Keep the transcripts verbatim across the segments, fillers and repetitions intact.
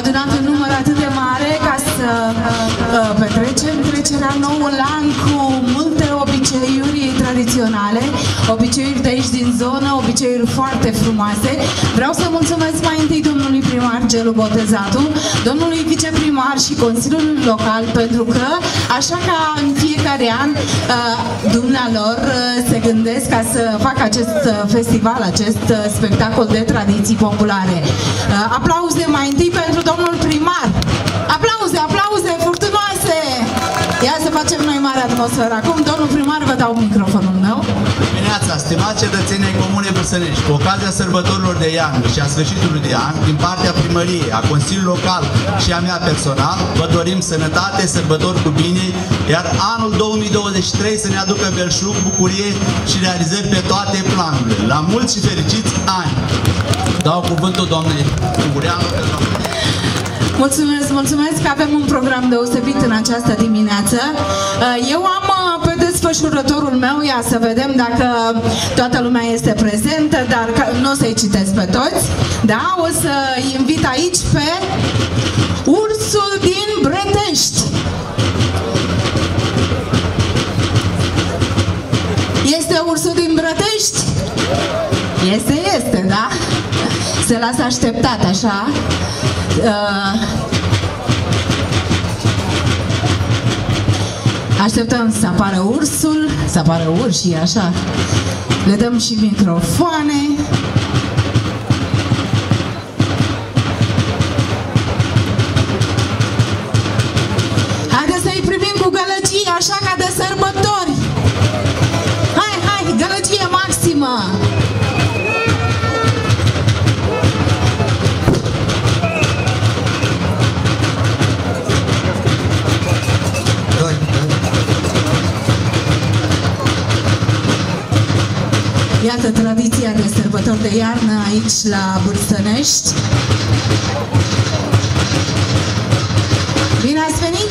adunat un număr atât de mare ca să uh, petrecem trecerea noul an cu multe obiceiuri tradiționale, obiceiuri de aici din zonă, obiceiuri foarte frumoase. Vreau să mulțumesc mai întâi domnului primar Gelu Botezatu, domnului viceprimar și Consiliul Local, pentru că, așa ca în fiecare an, uh, dumnealor uh, se gândesc ca să facă acest uh, festival, acest uh, spectacol de tradiții populare. Uh, aplauze mai întâi pentru domnul primar. Aplauze, aplauze furtunoase! Ia să facem noi mare atmosferă. Acum, domnul primar, vă dau microfonul meu. Dimineața, stimați cetățenii Comunei Bârsănești, cu ocazia sărbătorilor de iarnă și a sfârșitului de an, din partea primăriei, a Consiliului Local și a mea personal, vă dorim sănătate, sărbători cu bine, iar anul două mii douăzeci și trei să ne aducă belșug, bucurie și realizări pe toate planurile. La mulți și fericiți ani! Dau cuvântul doamnei Ugureanu. Mulțumesc, mulțumesc că avem un program deosebit în această dimineață. Eu am pe desfășurătorul meu, ia să vedem dacă toată lumea este prezentă, dar nu o să-i citesc pe toți. Da, o să-i invit aici pe Ursul din Brătești. Este Ursul din Brătești? Este, este, da? Se lasă așteptat, așa. Așteptăm să apară ursul, să apară urșii, așa. Le dăm și microfoane. Haideți să-i primim cu gălăgie, așa ca de sărbători. Hai, hai, gălăgie maximă. Iată tradiția de sărbători de iarnă aici la Bârsănești. Bine ați venit!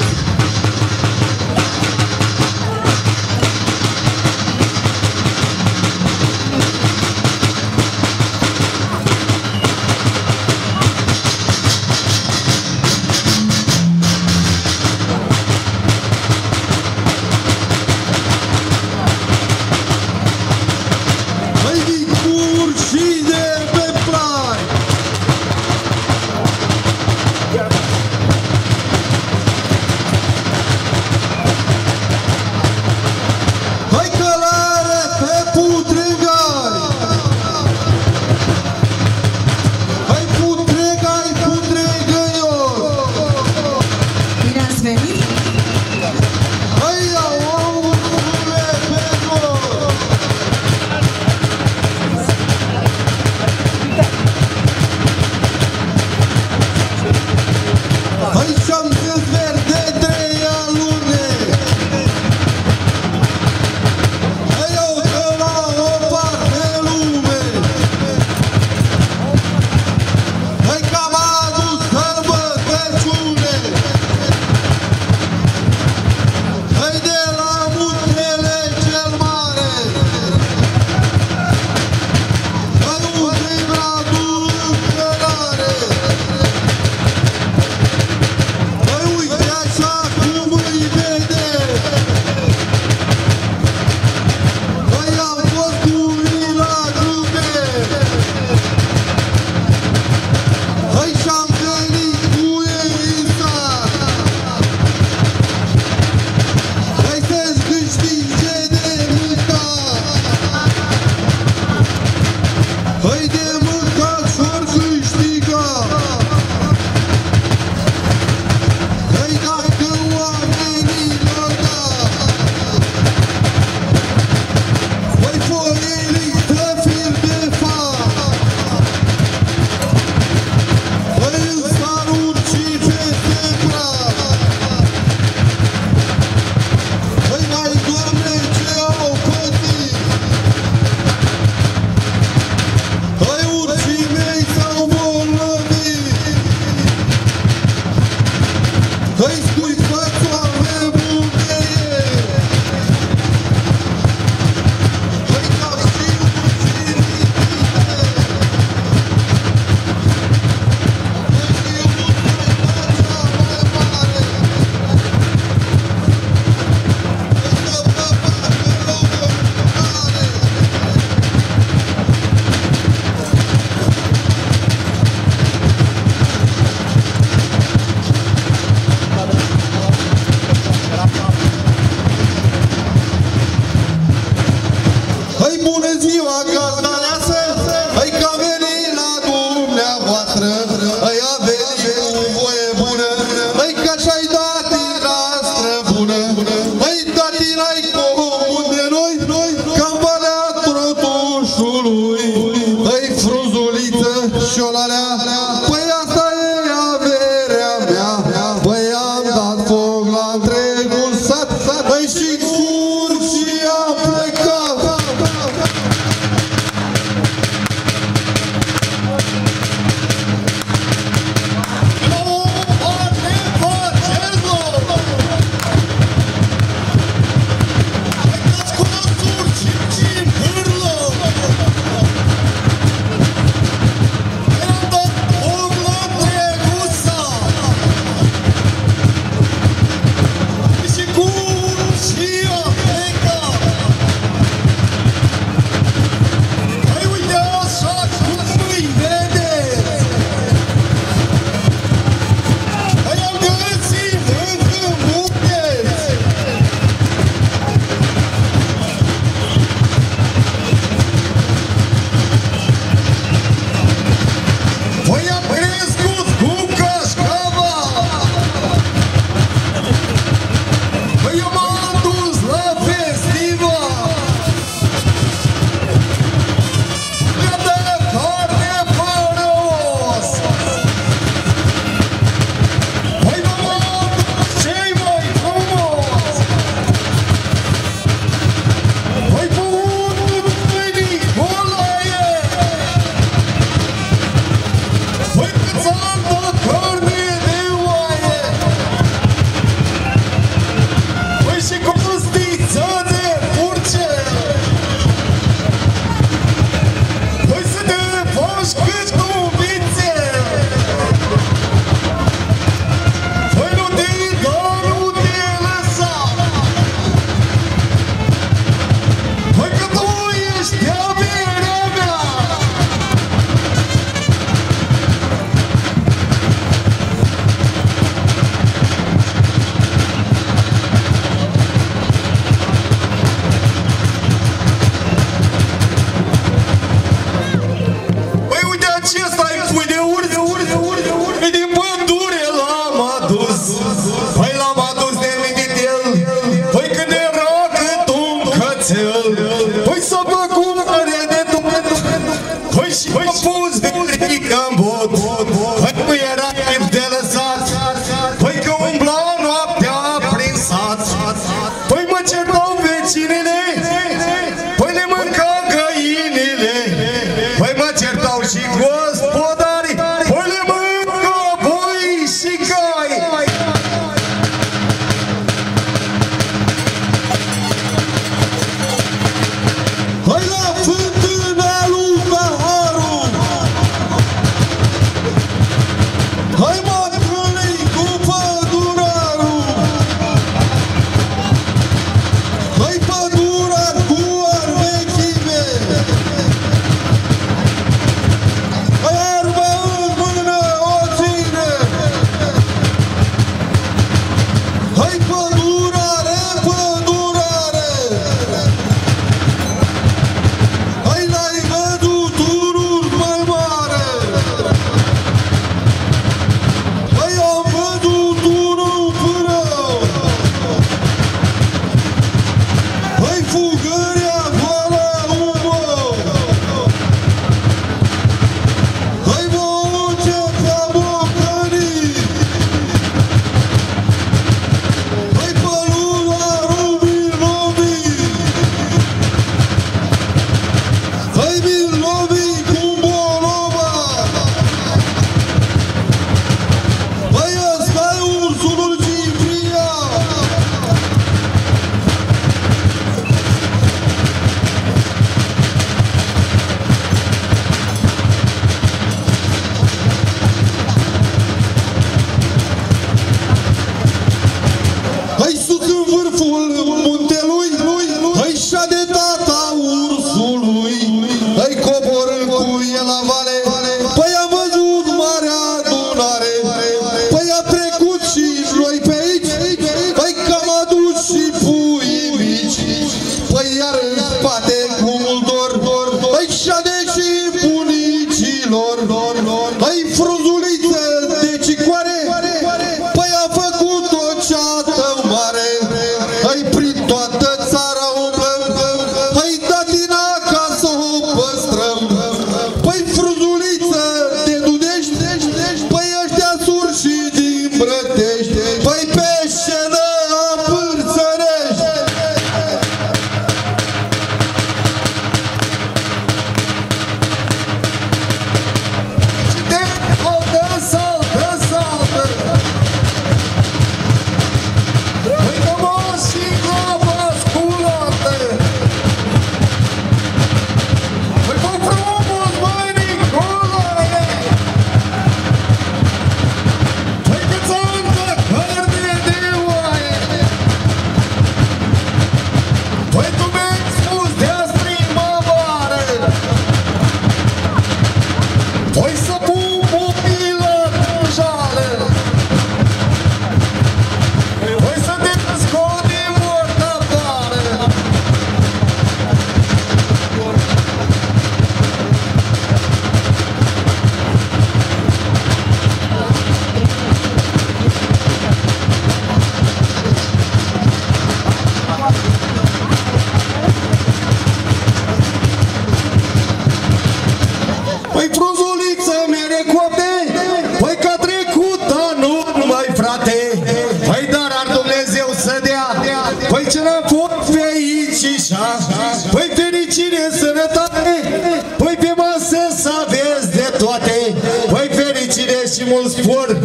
și mult spor.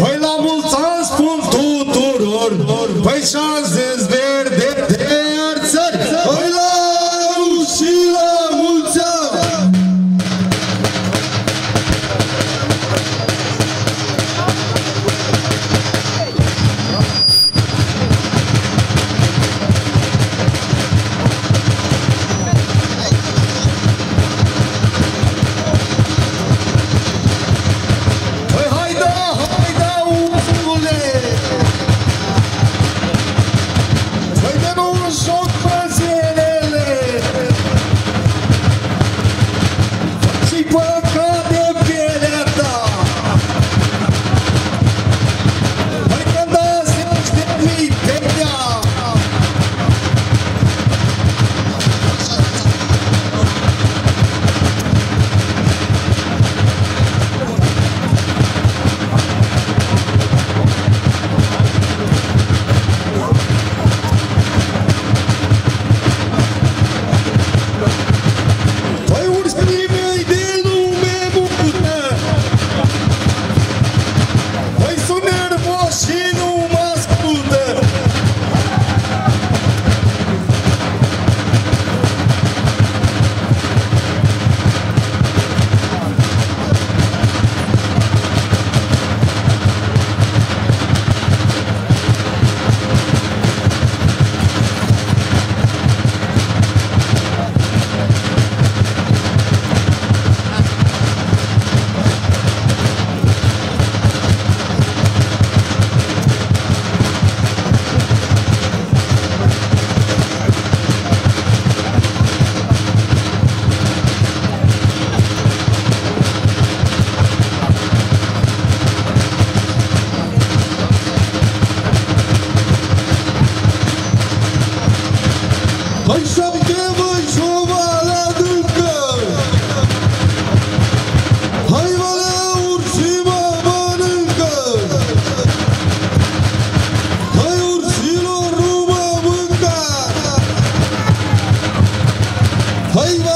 Păi la mulți ani spun tuturor, păi șanse verde de țări. Păi la și la mulți ani. Hai,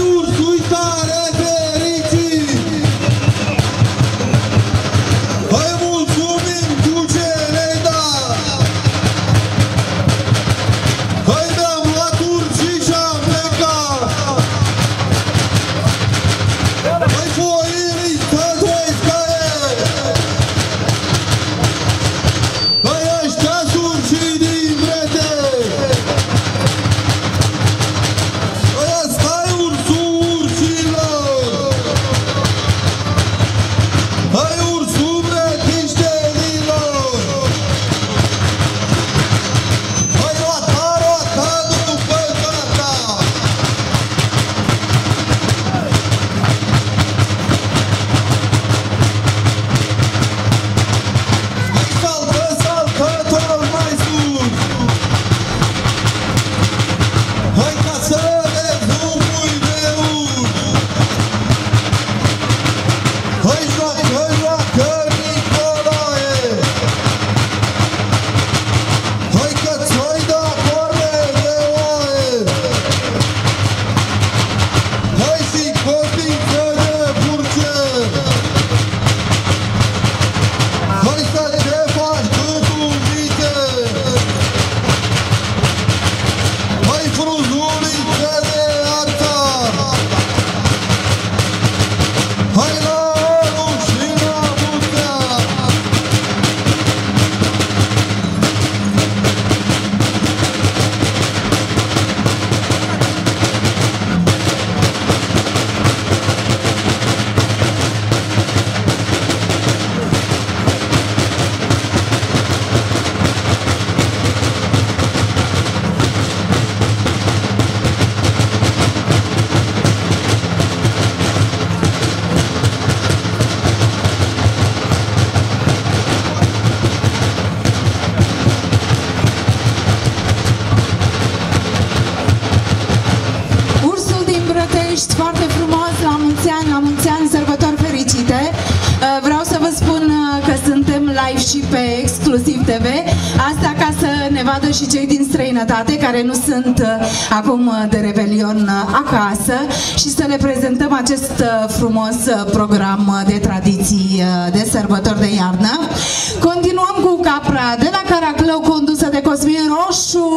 urmă! Bârsănești foarte frumos, la mulți ani, la mulți ani, sărbători fericite. Vreau să vă spun că suntem live și pe Exclusiv T V, asta ca să ne vadă și cei din străinătate care nu sunt acum de revelion acasă și să le prezentăm acest frumos program de tradiții de sărbători de iarnă. Continuăm cu capra de la Caraclău, condusă de Cosmin Roșu.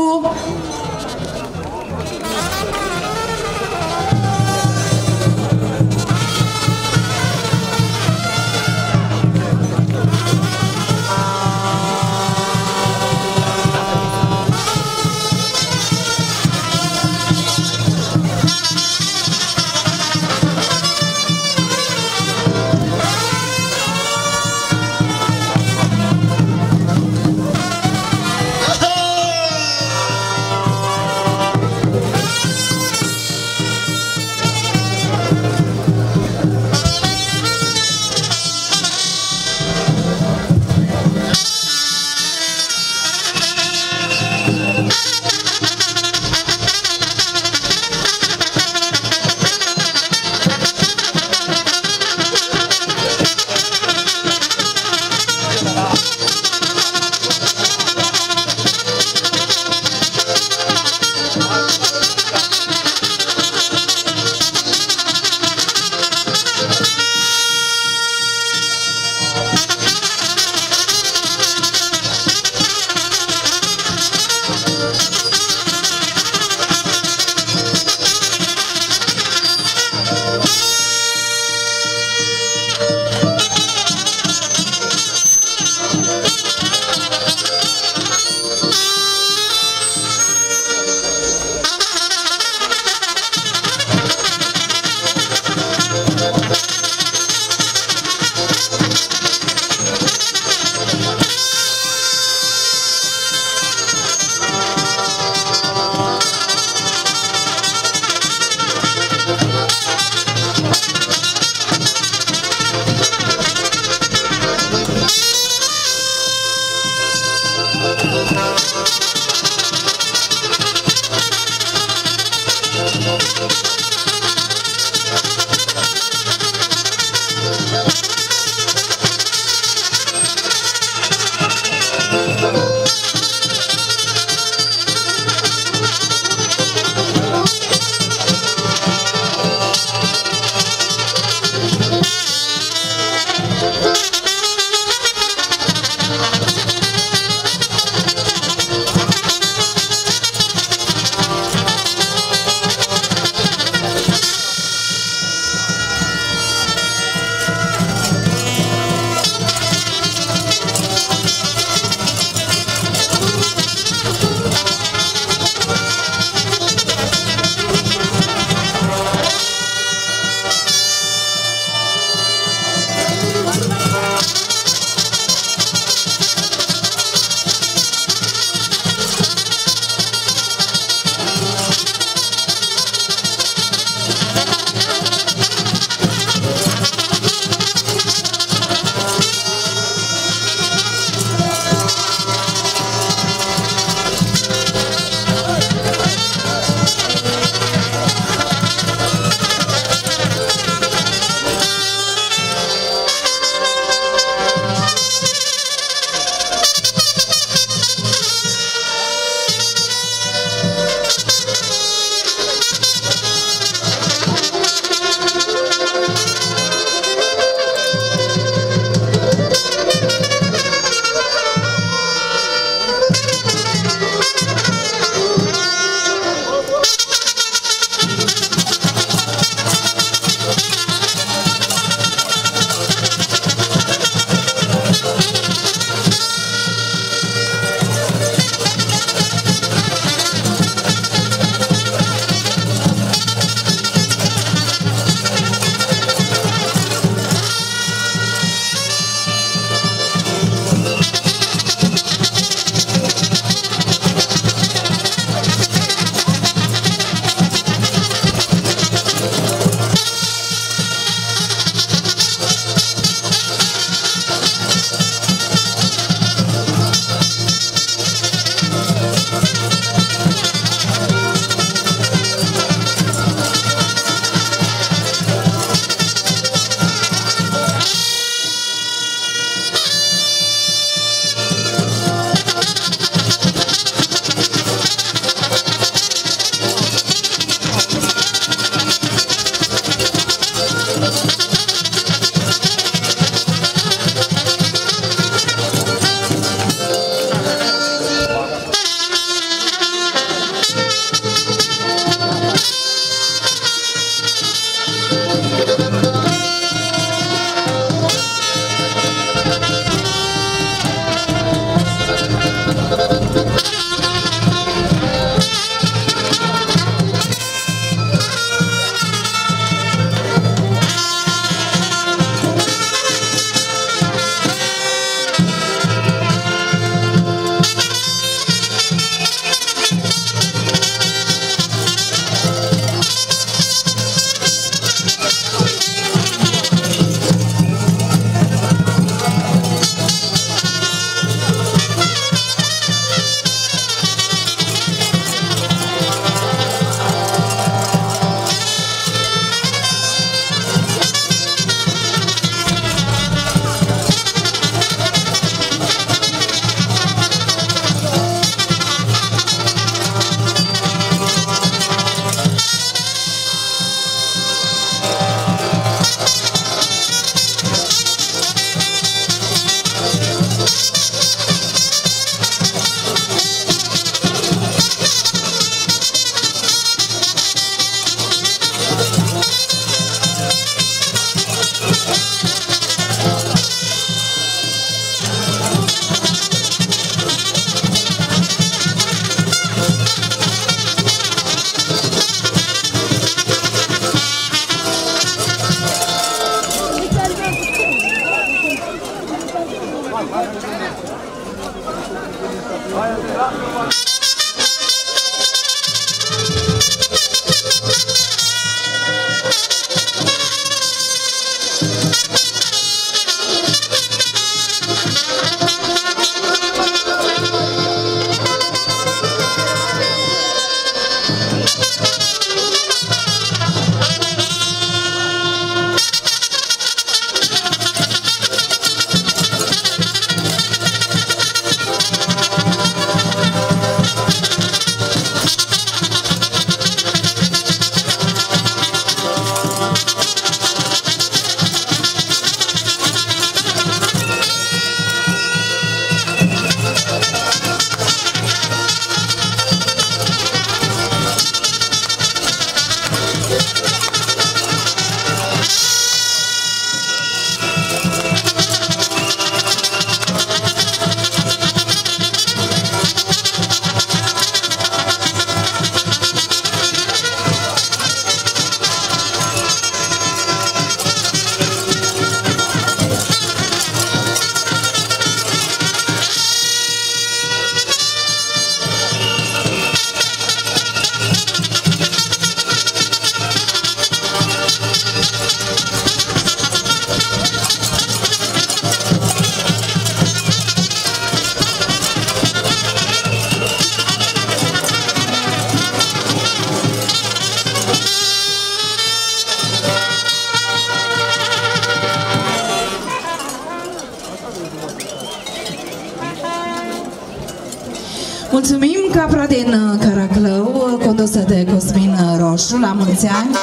Mulțumim, capra din Caraclău, condusă de Cosmin Roșu, la mulți ani,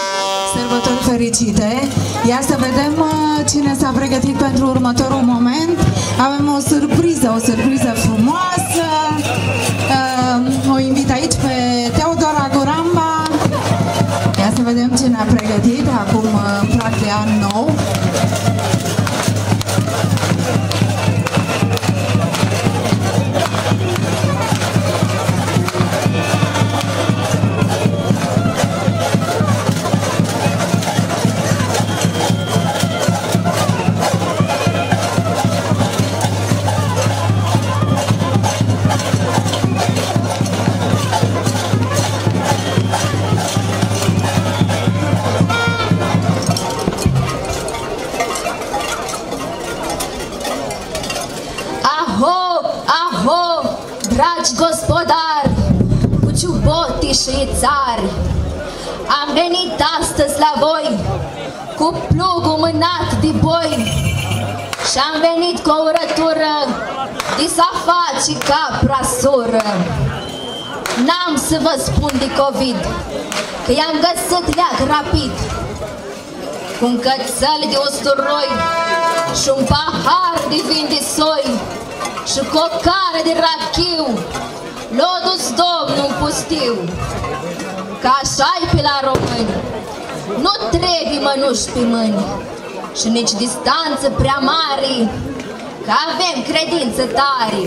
sărbători fericite. Ia să vedem cine s-a pregătit pentru următorul moment. Avem o surpriză, o surpriză frumoasă. O invit aici pe Teodora Guramba. Ia să vedem ce ne-a pregătit acum, prag de an nou. Și țari, am venit astăzi la voi cu plugul mânat de boi și am venit cu o urătură de safat și capra sură. N-am să vă spun de COVID, că i-am găsit leac rapid, cu un cățel de usturoi și un pahar de vin de soi și cu o cară de rachiu. L-a dus Domnul în pustiu, că așa-i pe la români, nu trebuie mănuși pe mâini și nici distanță prea mare, că avem credință tare.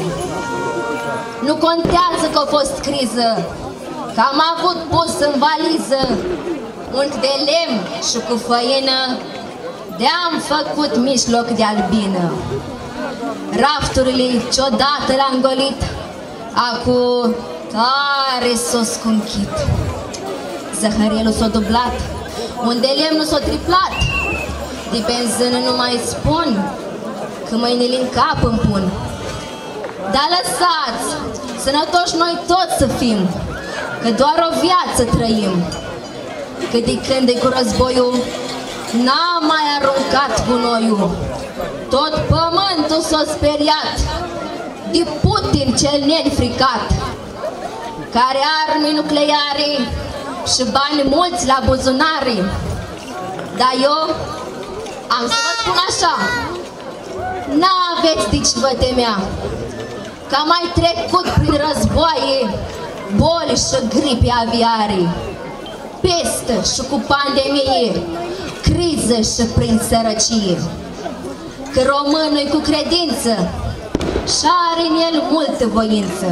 Nu contează că a fost criză, că am avut pus în valiză unt de lemn și cu făină, de-am făcut mijloc de albină. Rafturile ciodată l-am golit, acum tare s-o scunchit. Zahărielul s-o dublat, unde lemnul s-o triplat. De benzină nu mai spun, că mâinile în cap îmi pun. Dar lăsați, sănătoși noi toți să fim, că doar o viață trăim. Că de când e cu războiul, n-am mai aruncat gunoiul. Tot pământul s-o speriat de Putin cel neînfricat, care arme nucleare și bani mulți la buzunare. Dar eu am să vă spun așa, n-aveți de ce vă temea, că am mai trecut prin războaie, boli și gripe aviare, peste și cu pandemie, criză și prin sărăcie. Că românul cu credință și are în el multă voință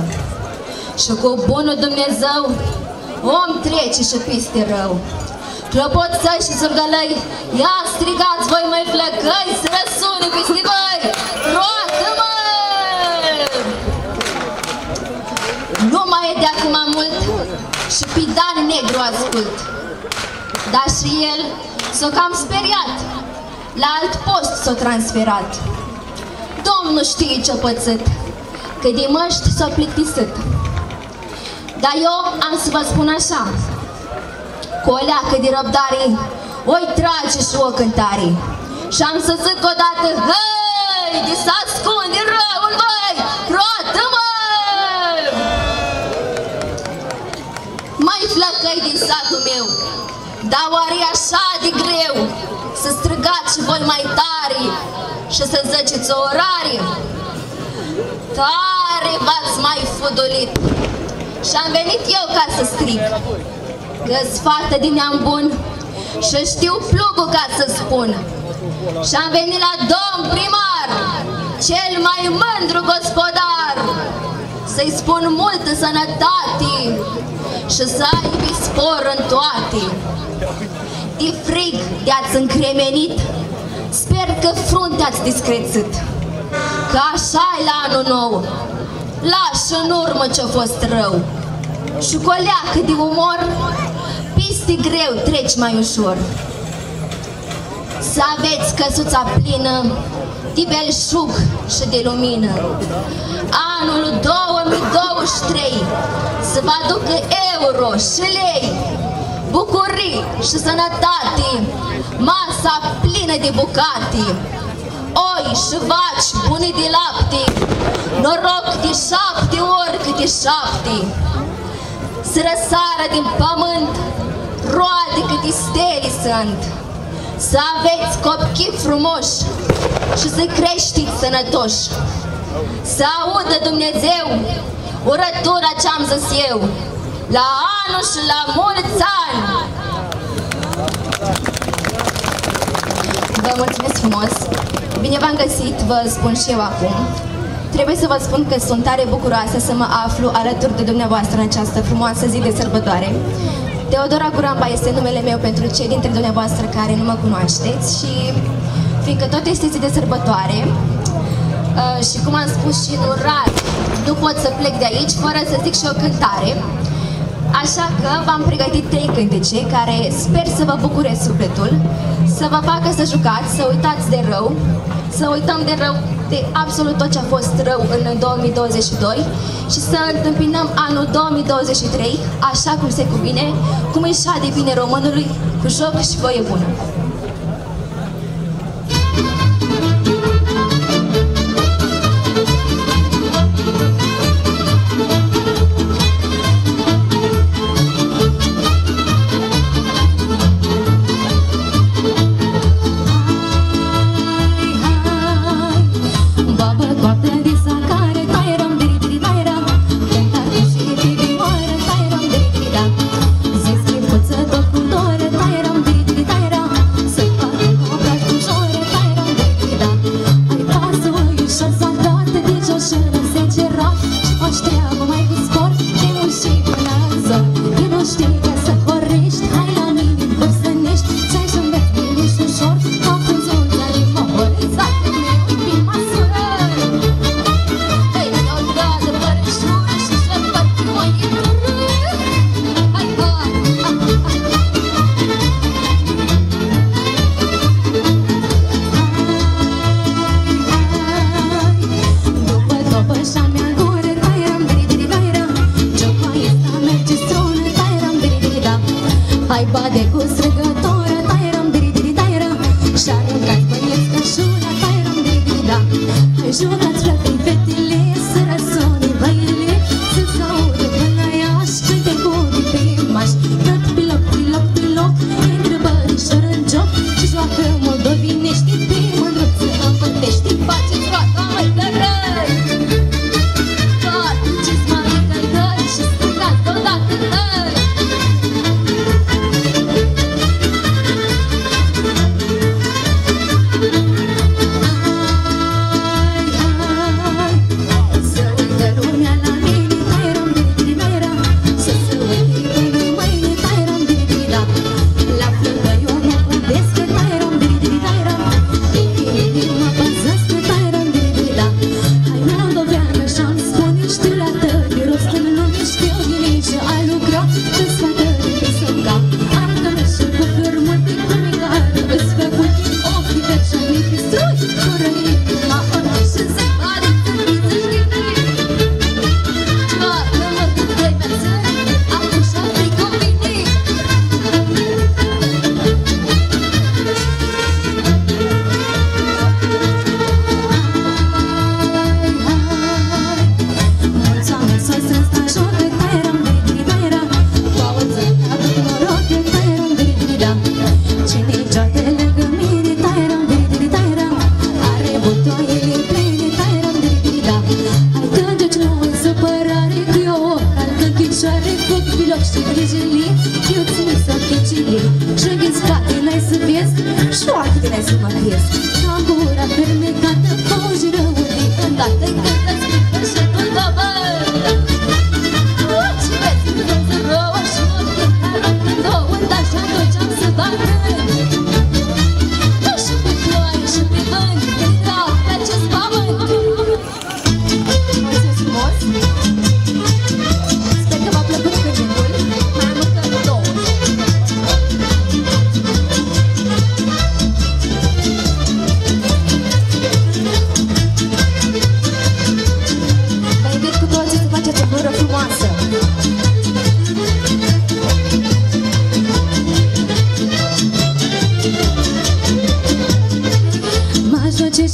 și cu bunul Dumnezeu om trece și peste rău. Clopoțăi și surgălăi, ia strigați voi mai flăcăi, să răsune peste voi, roată-mă! Nu mai e de acum mult și pe Dan Negru ascult, dar și el s-o cam speriat, la alt post s-o transferat. Domnul știe ce-o pățit, că de măști s-o plictisit. Dar eu am să vă spun așa, cu o leacă de răbdare, oi trage și o cântare. Și am să zic odată, hăi, de să ascunde răul, băi, roată-mă! Mai flăcăi din satul meu, dar oare e așa de greu să strigați și voi mai tare și să zăceți o orare? Tare v-ați mai fudulit și am venit eu ca să strig, că-s fată din neam bun și știu plugul ca să spun. Și am venit la domn primar, cel mai mândru gospodar, să-i spun multă sănătate și să aibă spor în toate. De frig de-ați încremenit, sper că fruntea ați discrețit, că așa-i la anul nou, lași în urmă ce-a fost rău. Și cu o leacă de umor, peste greu treci mai ușor. Să aveți căsuța plină de belșug și de lumină, anul două mii douăzeci și trei să vă aducă euro și lei, bucurii și sănătate, masa plină de bucate, oi și vaci bune de lapte, noroc de șapte ori câte șapte. Să răsară din pământ roade câte stele sunt, să aveți copii frumoși și să creștiți sănătoși. Să audă Dumnezeu urătura ce-am zis eu, la anul și la mulți ani. Vă mulțumesc frumos! Bine v-am găsit, vă spun și eu acum. Trebuie să vă spun că sunt tare bucuroasă să mă aflu alături de dumneavoastră în această frumoasă zi de sărbătoare. Teodora Guramba este numele meu pentru cei dintre dumneavoastră care nu mă cunoașteți și fiindcă tot este zi de sărbătoare, și cum am spus și în ural, nu pot să plec de aici fără să zic și o cântare. Așa că v-am pregătit trei cântece care sper să vă bucure sufletul, să vă facă să jucați, să uitați de rău, să uităm de rău, de absolut tot ce a fost rău în două mii douăzeci și doi și să întâmpinăm anul două mii douăzeci și trei, așa cum se cuvine, cum își șade bine românului, cu joc și voie bună. Cine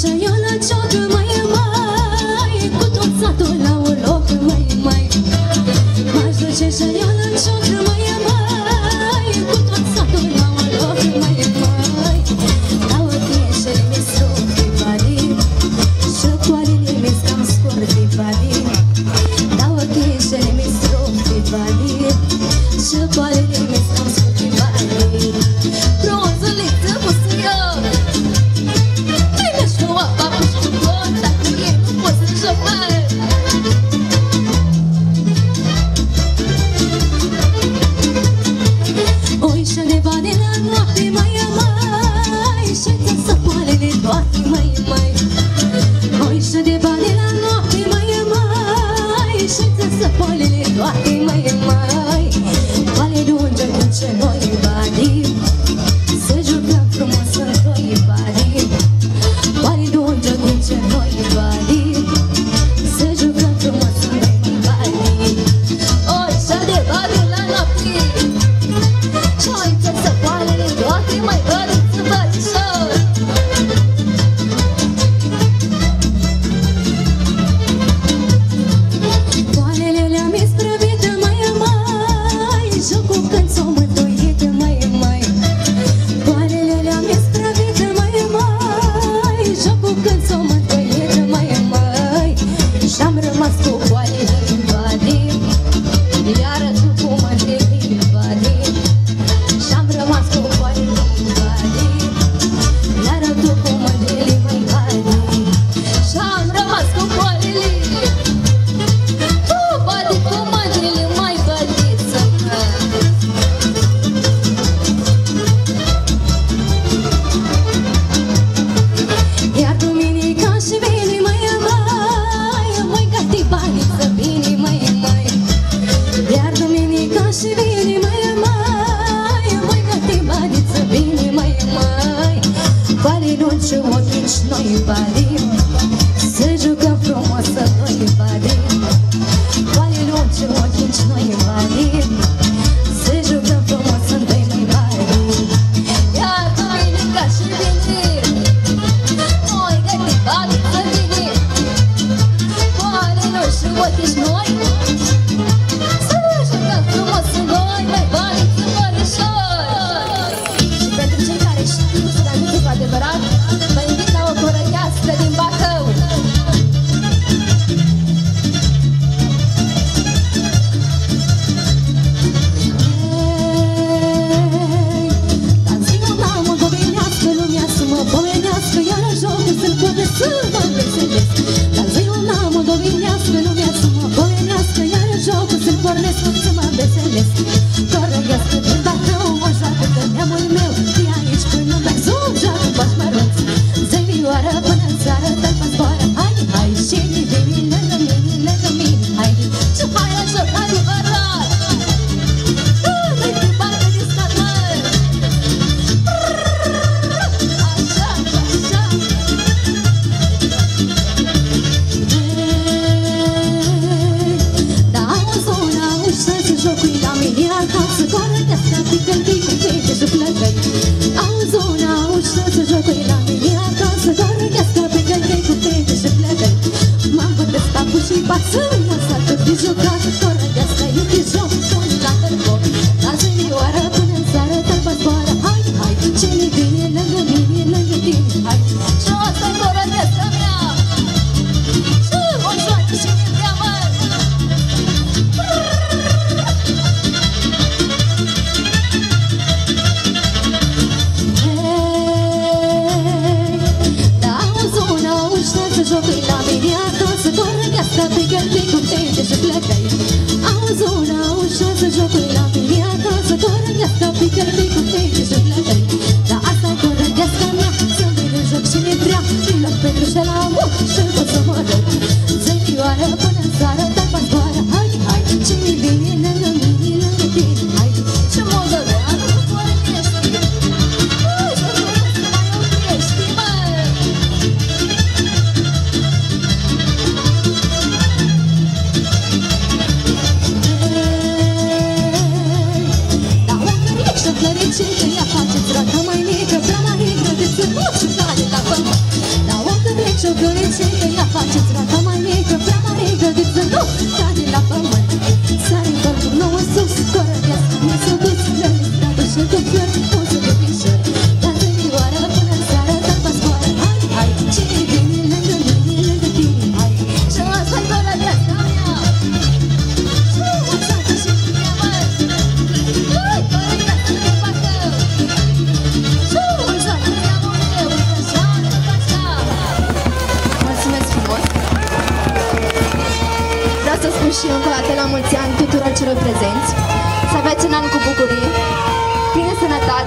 ia face dracă mai mică, prea mai mică, de țăruci care la pământ. Dar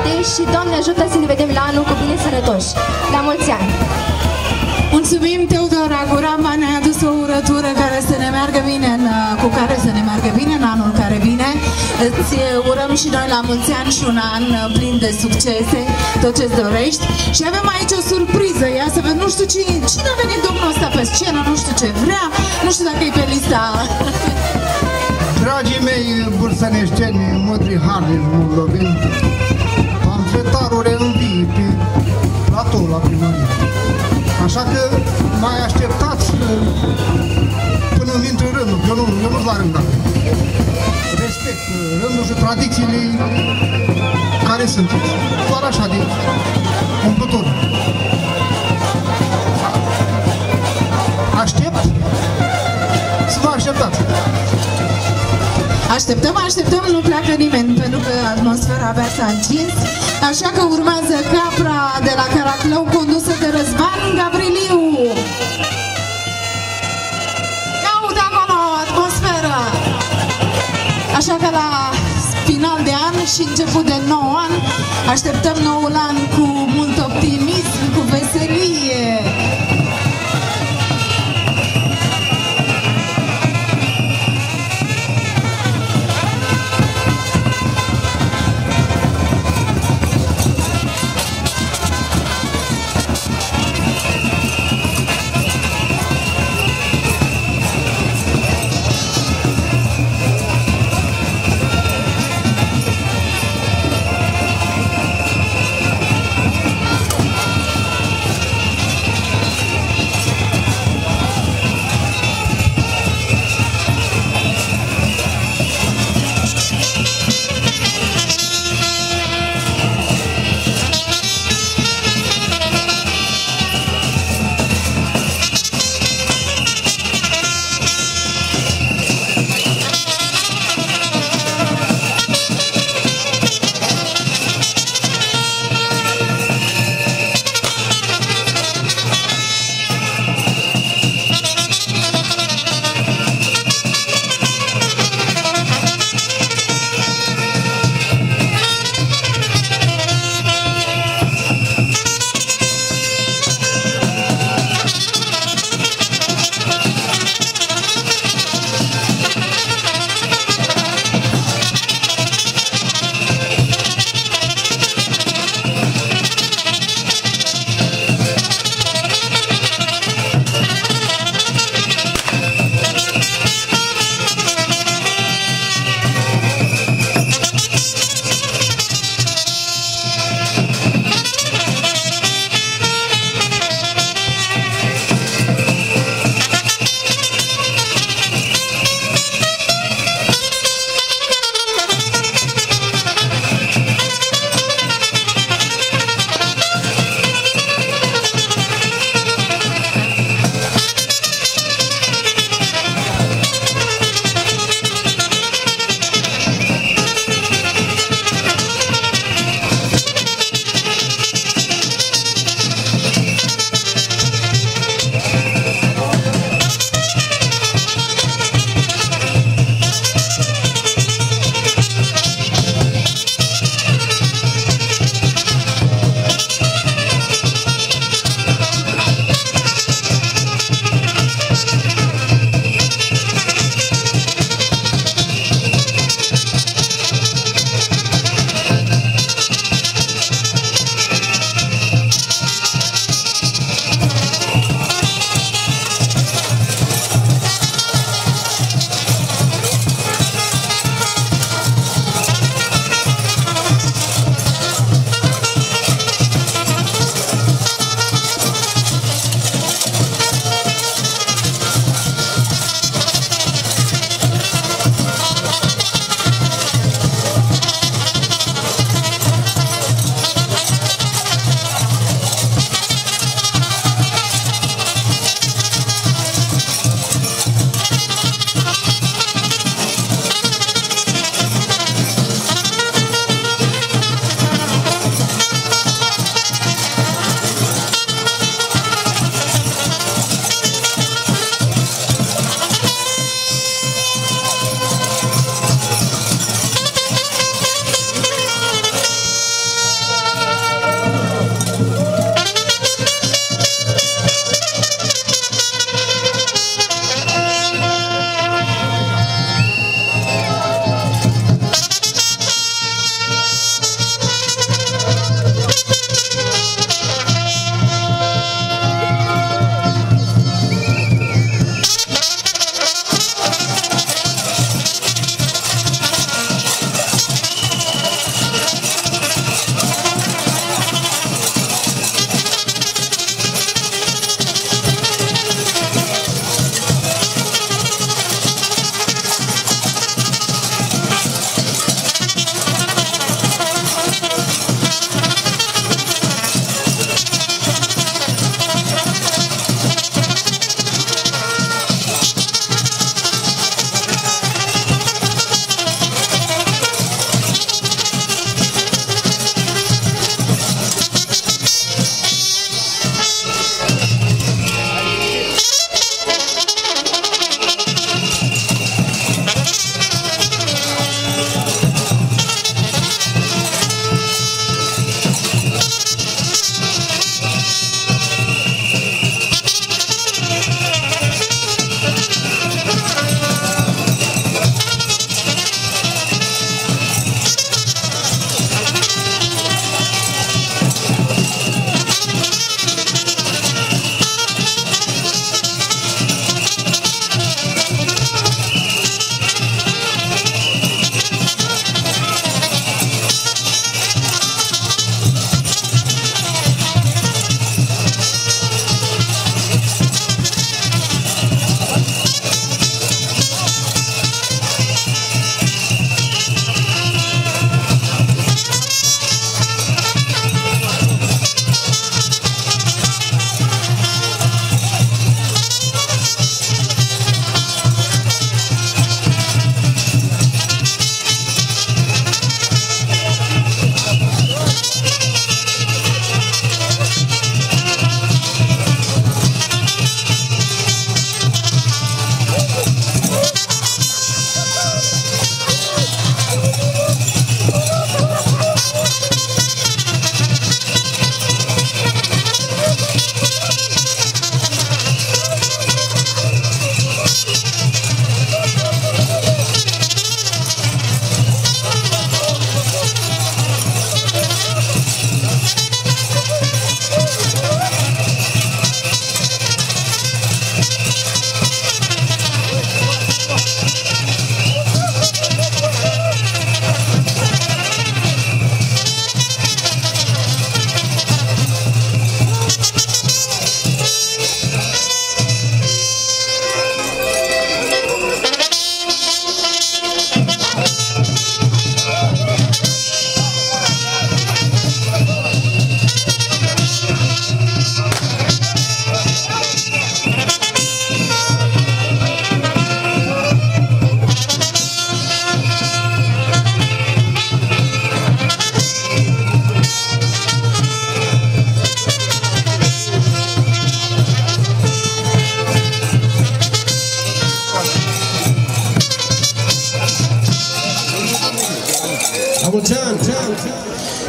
toate și Doamne ajută să ne vedem la anul cu bine sănătoși. La mulți ani! Mulțumim, Teodora Guramba, ne-a adus o urătură care să ne meargă bine în, cu care să ne meargă bine în anul care vine. Îți urăm și noi la mulți ani și un an plin de succese, tot ce-ți dorești. Și avem aici o surpriză, ia să vedem, nu știu cine, cine a venit domnul ăsta pe scenă, nu știu ce vrea, nu știu dacă e pe lista... Dragii mei bursăneșteni, mătri harlin, muloveni, pamfletarule învii pe platou la primărie. Așa că mai așteptați până îmi intră rândul, eu nu, eu nu-s la rând acum. Respect rândul și tradițiile care sunt, doar așa de umplutură. Aștept să vă așteptați. Așteptăm, așteptăm, nu pleacă nimeni, pentru că atmosfera abia s-a încins. Așa că urmează capra de la Caraclău, condusă de Răzvan Gavriliu. Caut acolo atmosferă! Așa că la final de an și început de nou an, așteptăm noul an cu mult optimism, cu veselie.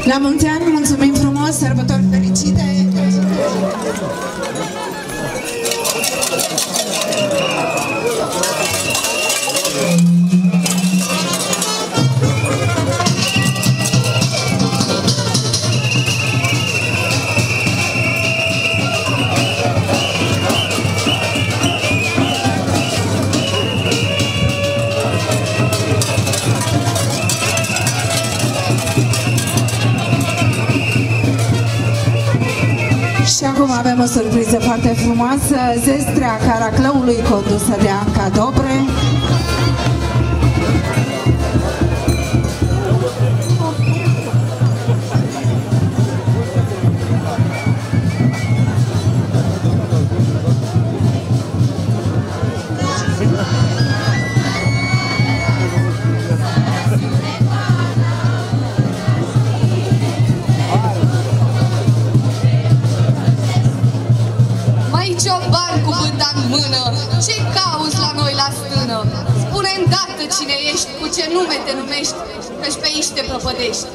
La mulți ani, mulțumim frumos, sărbători fericite! Și acum avem o surpriză foarte frumoasă, zestrea Caraclăului condusă de Anca Dobre. Ce cauți la noi la stână? Spune-mi dată cine ești, cu ce nume te numești, că-și pe aici te prăpădești.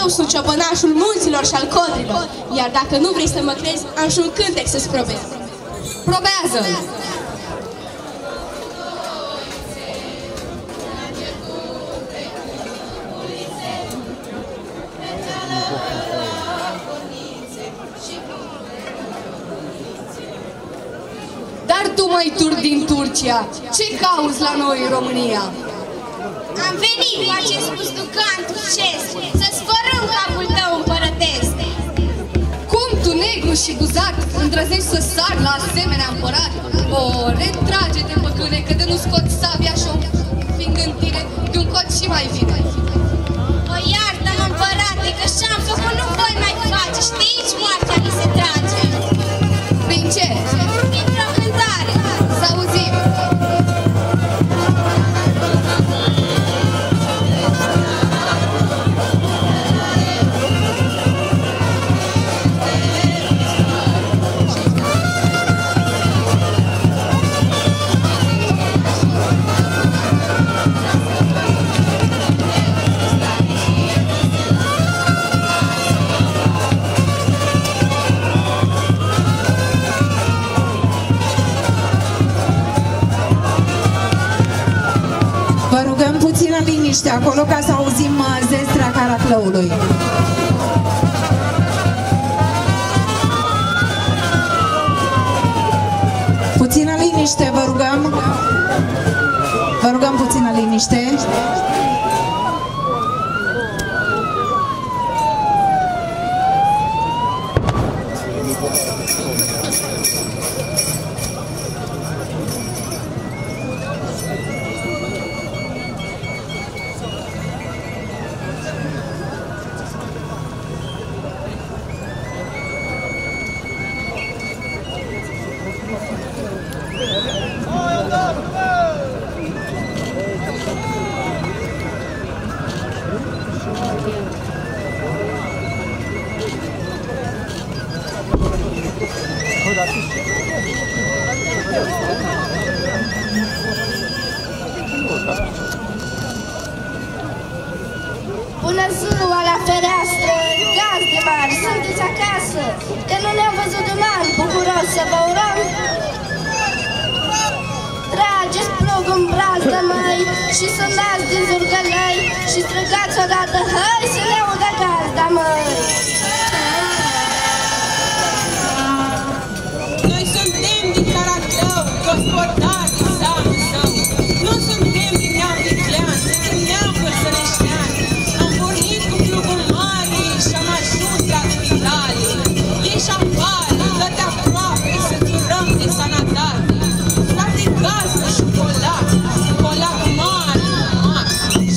Eu sunt ciobănașul munților și al codrilor, iar dacă nu vrei să mă crezi, am și un cântec să-ți probez. Probează! Măi, turci din Turcia, ce cauți la noi în România? Am venit cu acest pustucan turcesc să-ți fărâm capul tău împărătesc. Cum tu, negru și guzat, îndrăzești să sari la asemenea împărat? O, retrage-te, păcâne, că de nu scoți sabia și-o fiind în tine, de un cot și mai vine. O, iartă-mă, împărate, că și-am făcut, nu voi mai face, și de aici moartea li se trage. Prin ce? Să auzim! Liniște acolo ca să auzim zestrea Caraclăului. Puțină liniște, vă rugăm. Vă rugăm puțină liniște. Colac, colac mare, mare.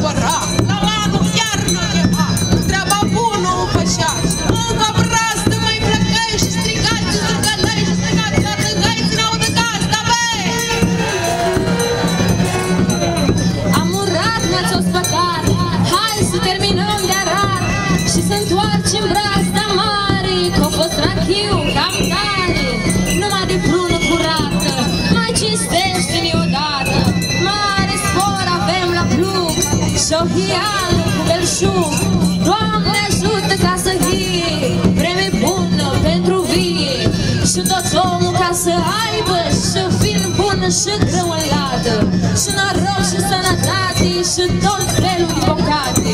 supăra, la anul chiar nu chema, treaba bună o fășea. Încă brastă mai plăcăiești, strigați, zângălăiești, strigați, la tângăiți, n-audă ca asta, bă! Am urat, ne-ați ospătat, hai să terminăm de arat și să întoarcem brasta mare, că a fost rachiu, cam tare, numai de prună curată, mai cinstește-ne odată. Mare spor avem la plug și o hială cu belșug. Doamne ajută ca să fie vreme bună pentru vie și tot omul ca să aibă și film bun și greu în ladă și noroc și sănătate și tot felul de bocate.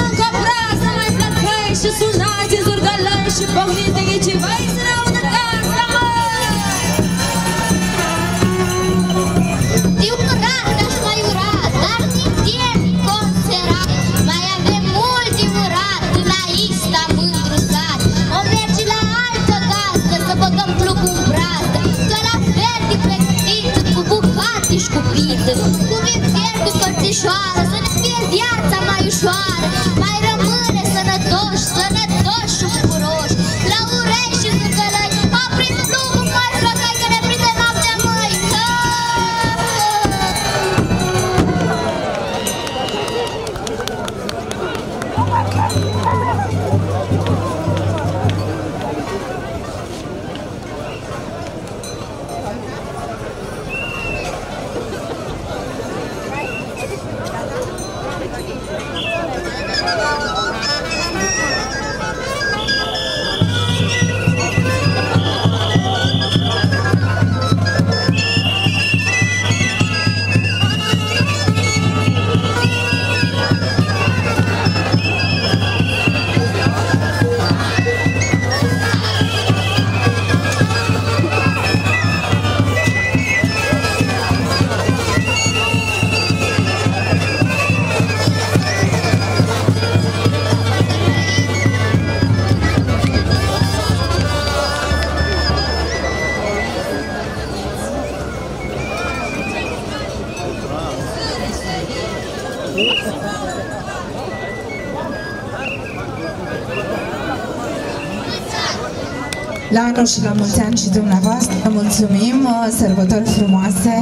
Încă o brasă mai plăcăi și sunați, zurgălăi și pocniți de ghicivăi să ne audă ca asta, mă! Știu că rata și mai urat, dar din timp conserat, mai avem mult de urat, la Ista mândru sat. O merge la altă gazdă, să băgăm plug în brazdă, doar la fel de plectit, cu bucate și cu pită, cu vinfer, cu părțișoară, să ne fie viața mai ușoară, mai rămâne sănătoși, sănătoși și bucuroși, la urechi și zângălăi, a prin plugul mare plăcăi, că ne prinde noaptea măică. La anul și la mulți ani și dumneavoastră, mulțumim, sărbători frumoase!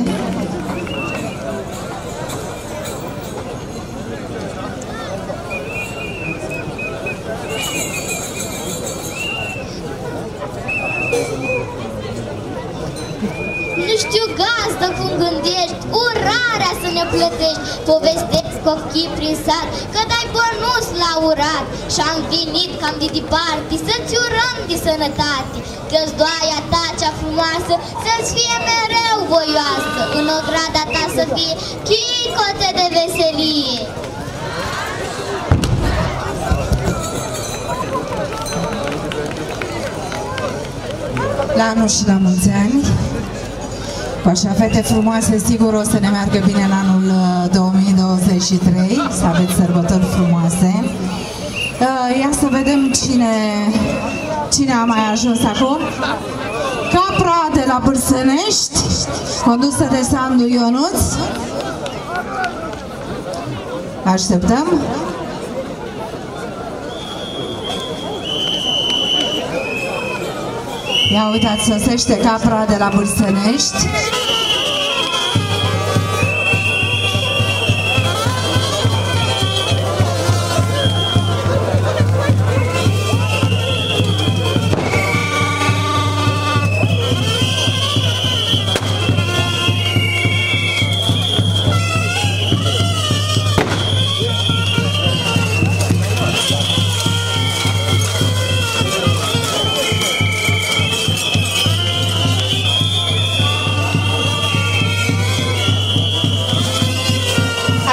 Nu știu, gazdă, cum gândești, urarea să ne plătești, povestești copchii prin sat, că dai bănuț la urat și am venit cam de departe să-ți urăm de sănătate, că-ți doaia ta cea frumoasă să-ți fie mereu voioasă, în ograda ta să fie chicote de veselie. La anul și la mulți ani! Cu așa fete frumoase, sigur o să ne meargă bine în anul două mii douăzeci și trei, să aveți sărbători frumoase. Ia să vedem cine, cine a mai ajuns acum. Capra de la Bârsănești, condusă de Sandu Ionuț. Așteptăm. Ia uitați, sosește capra de la Bârsănești.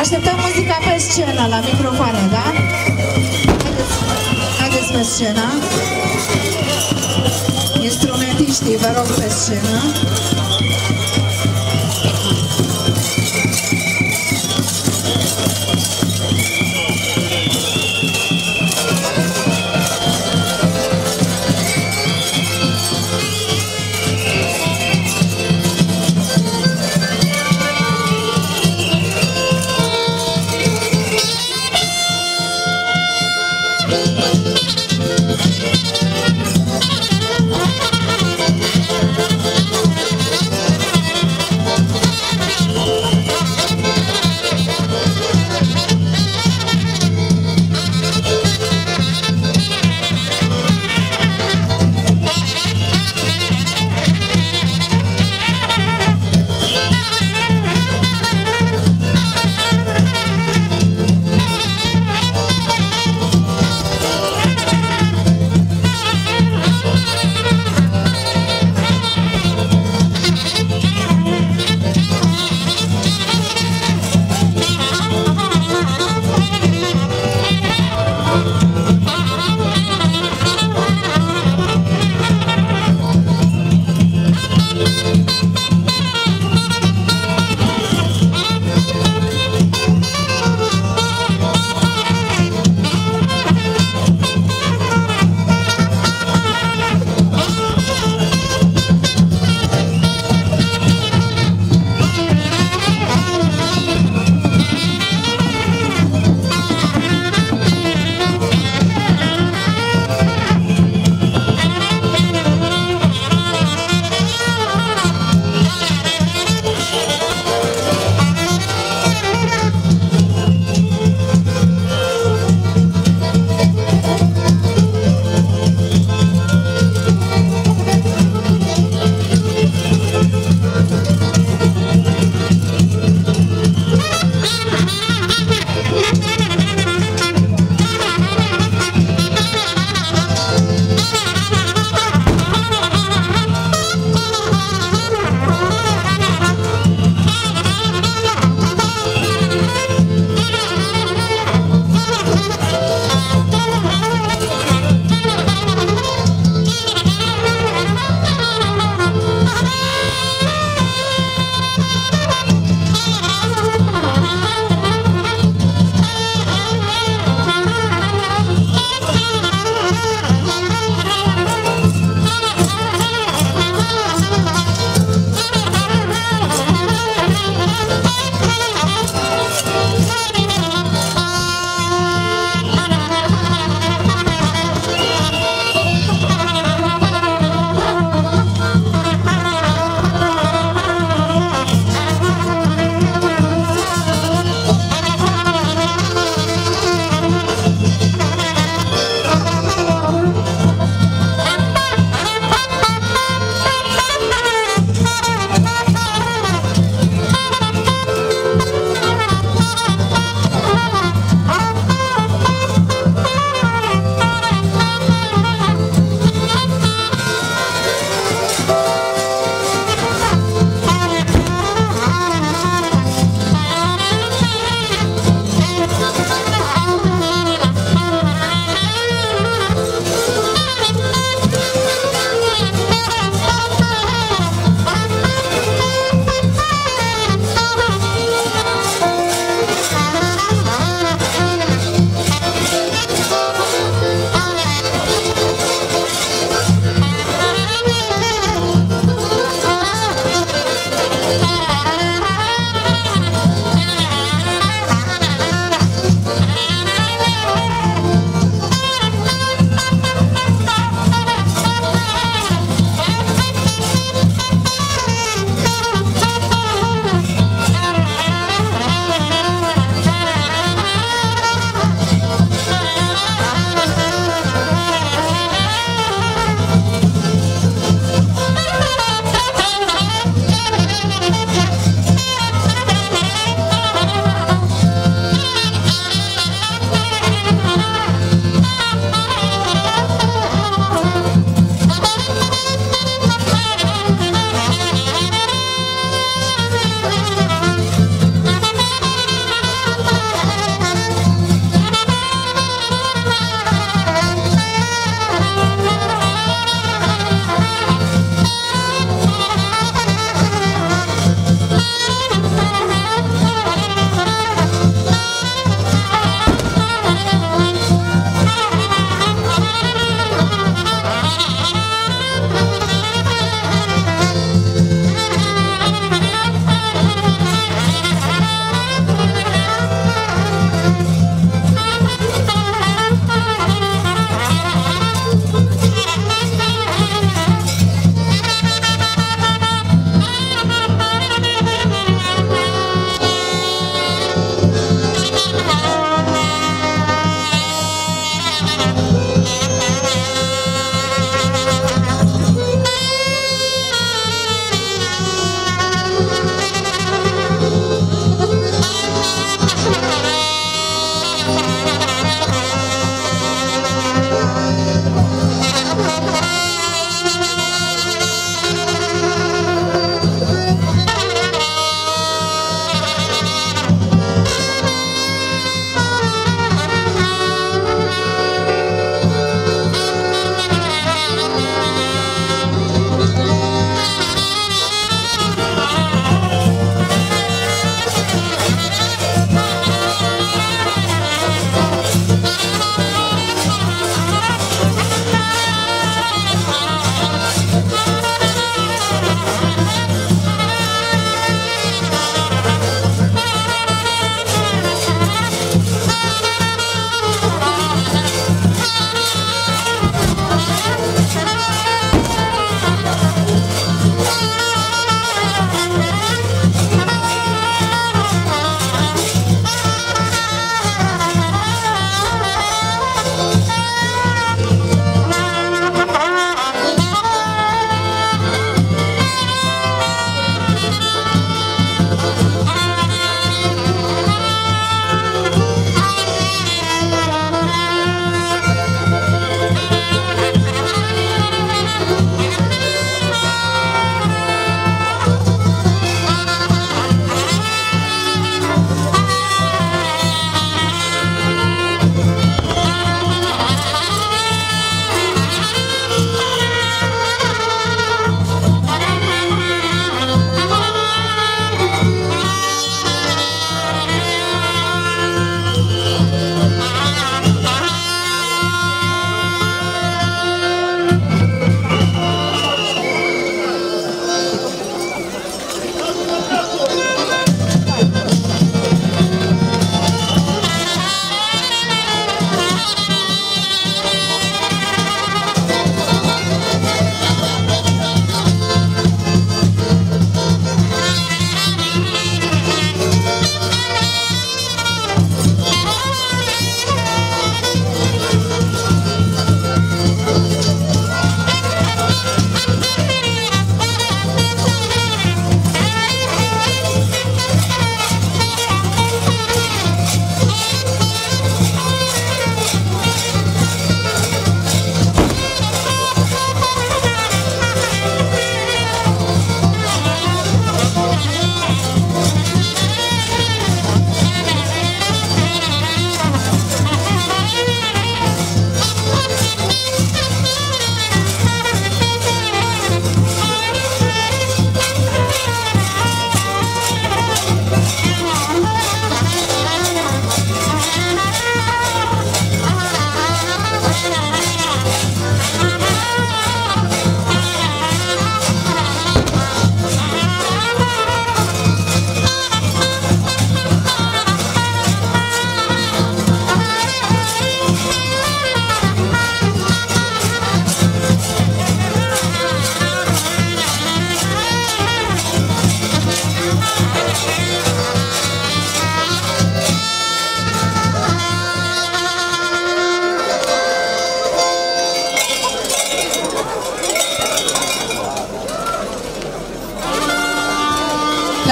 Așteptăm muzica pe scenă, la microfoane, da? Haideți, haideți pe scenă. Instrumentiștii, vă rog, pe scenă. We'll be right back.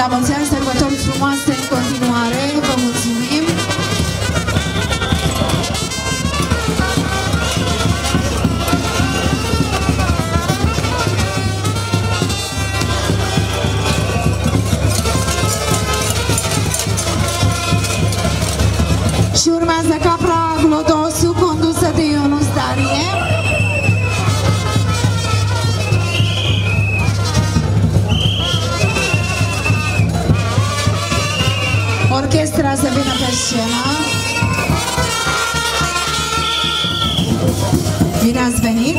la mulți ani, sărbători frumoase în continuare, vă mulțumim! Și urmează Capra Glodosu, condusă de Ionuț Darie. Orchestra să vină pe scenă. Bine ați venit!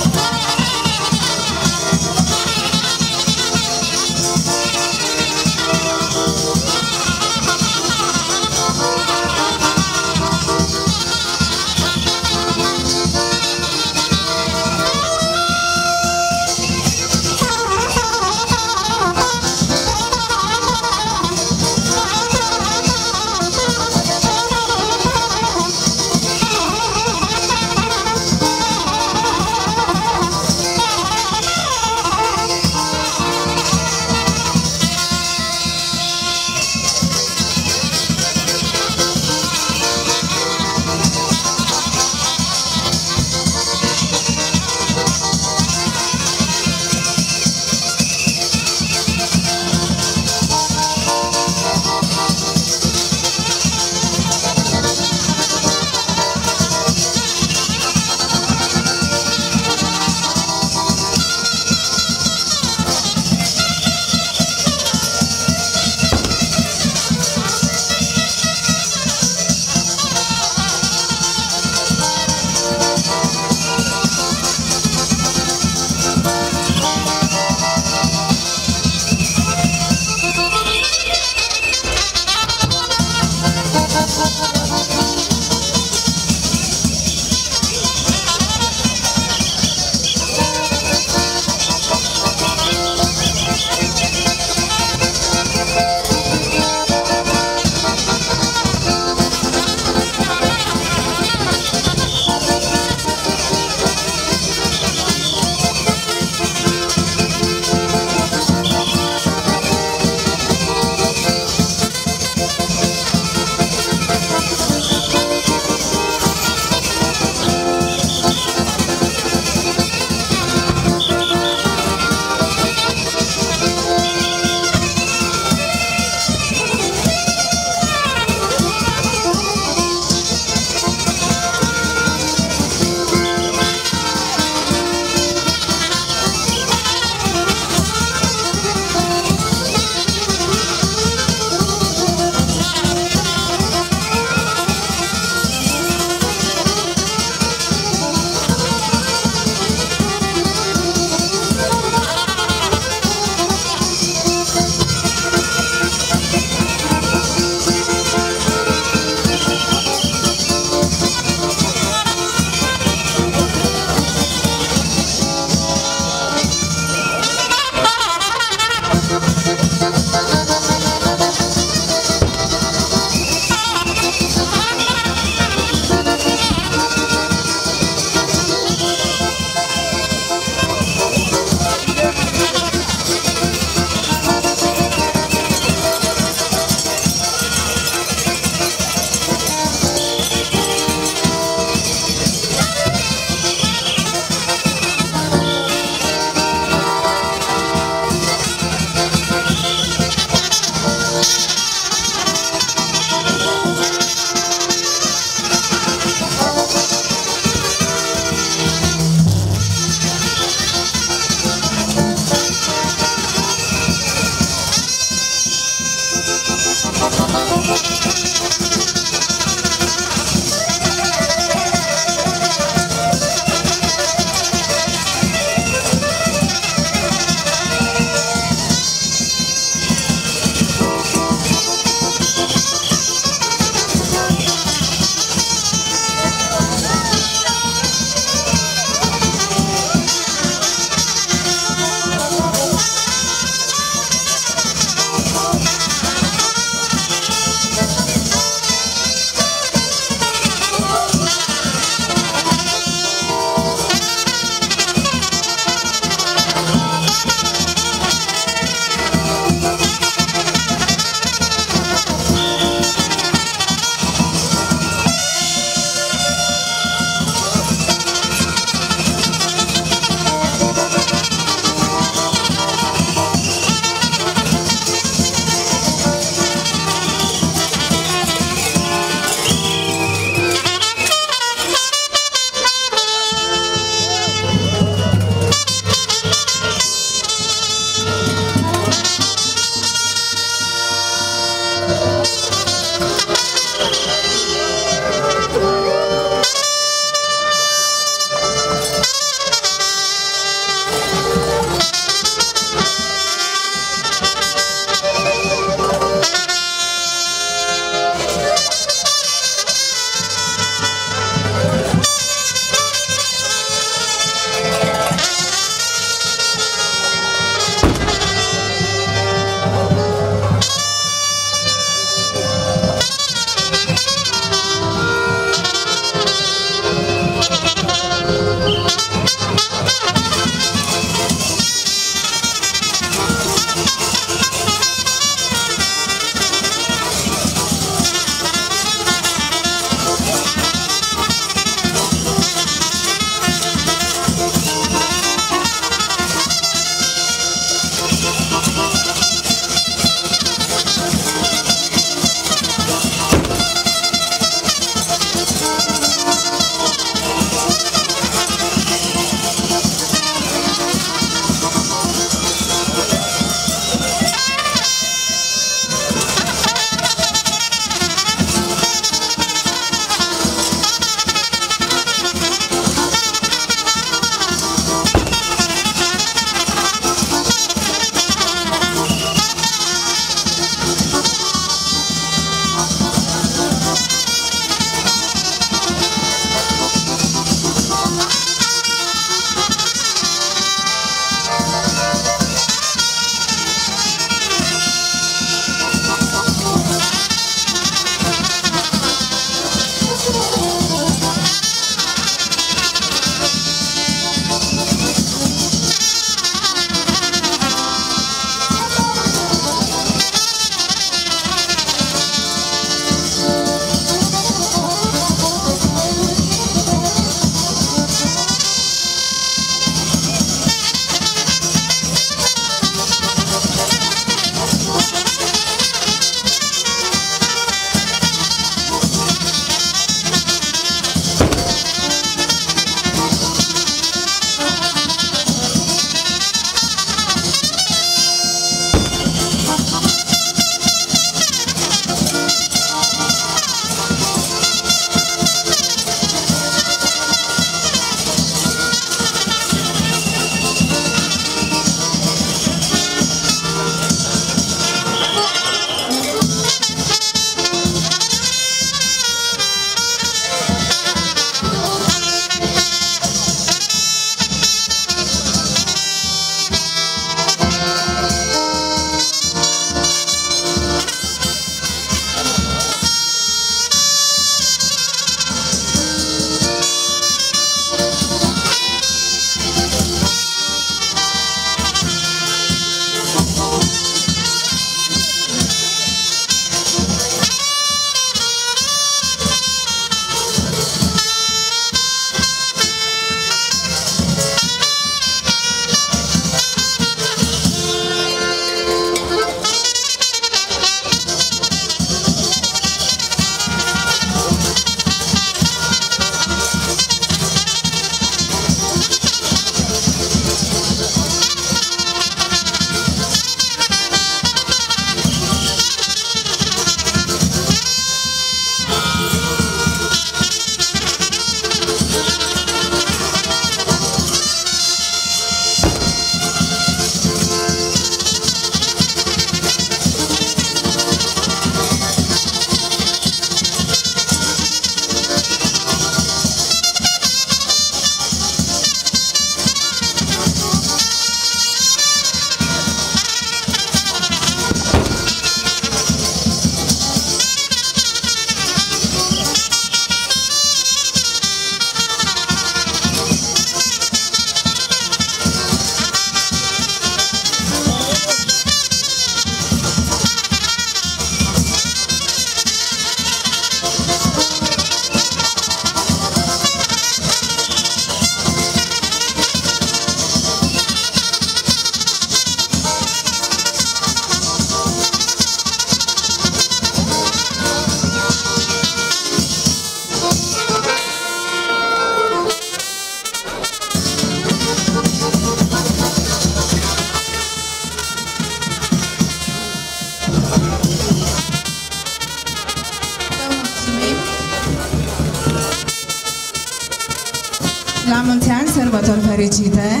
la mulți ani, sărbători fericite!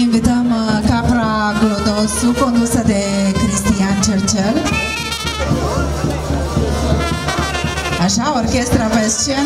Invităm Capra Glodosu, condusă de Cristian Cercel. Așa, orchestra pe scenă.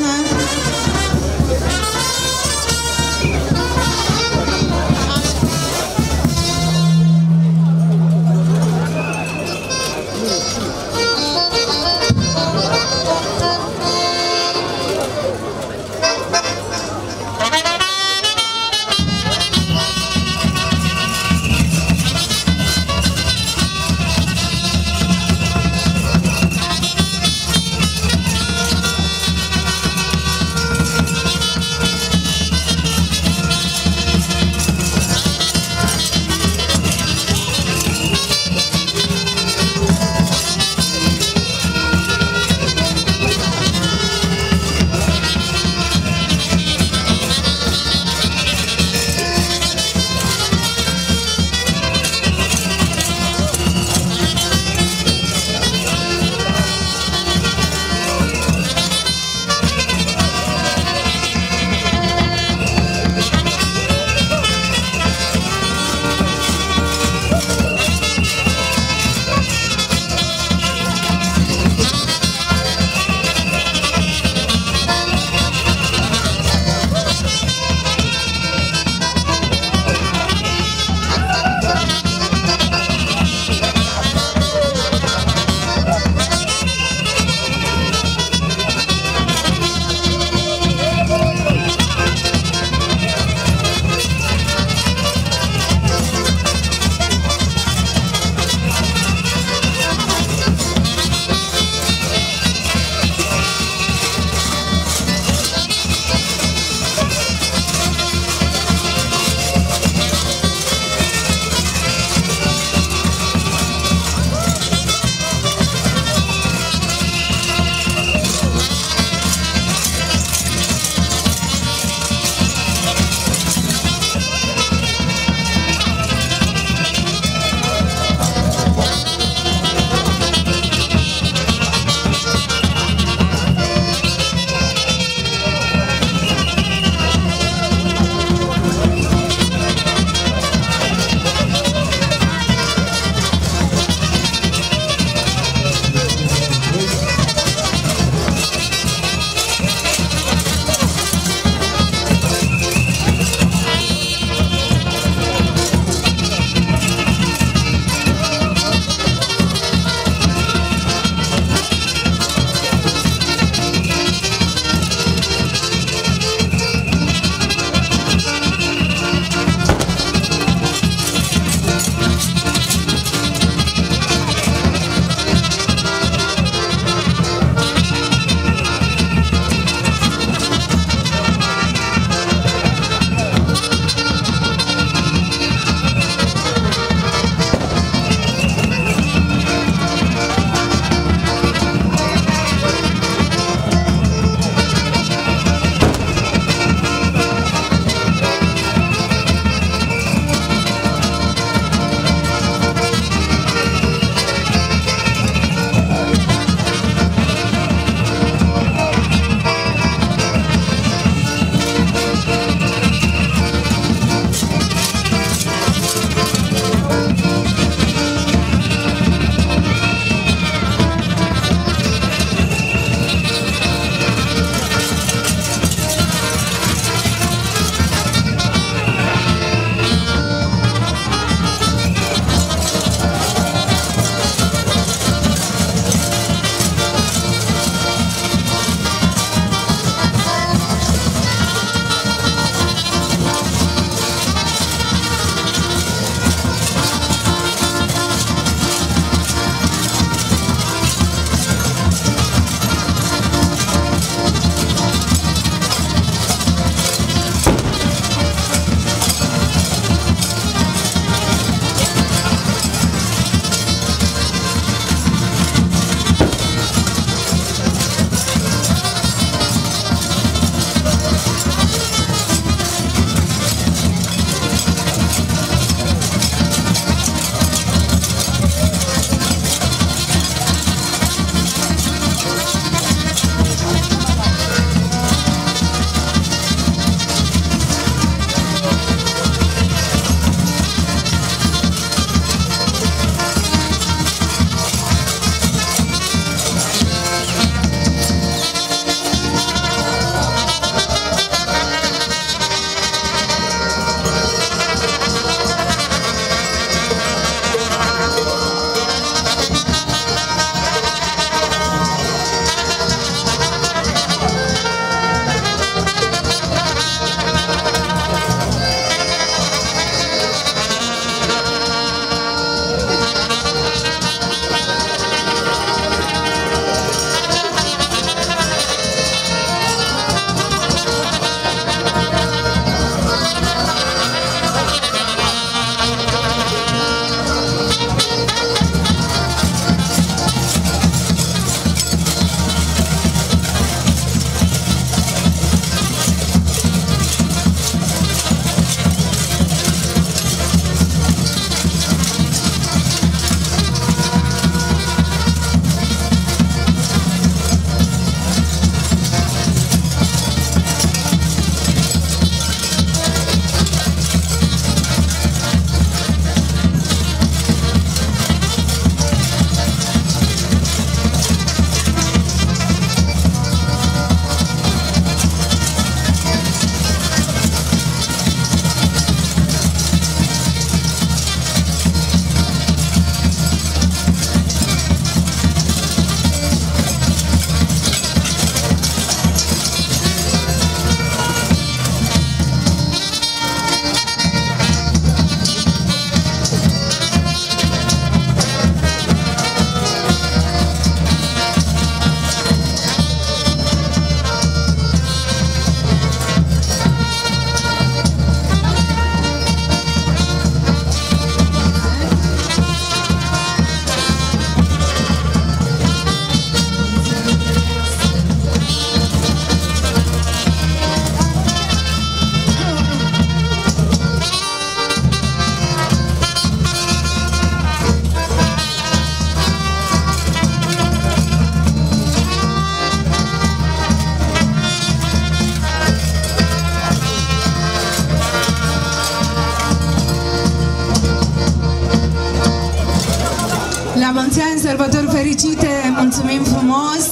fericite, mulțumim frumos!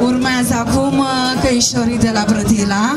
Urmează acum căișorii de la Brădila.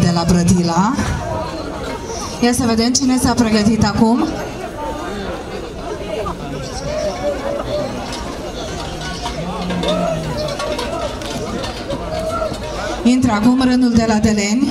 de la Brădila. Ia să vedem cine s-a pregătit acum. Intră acum rândul de la Deleni.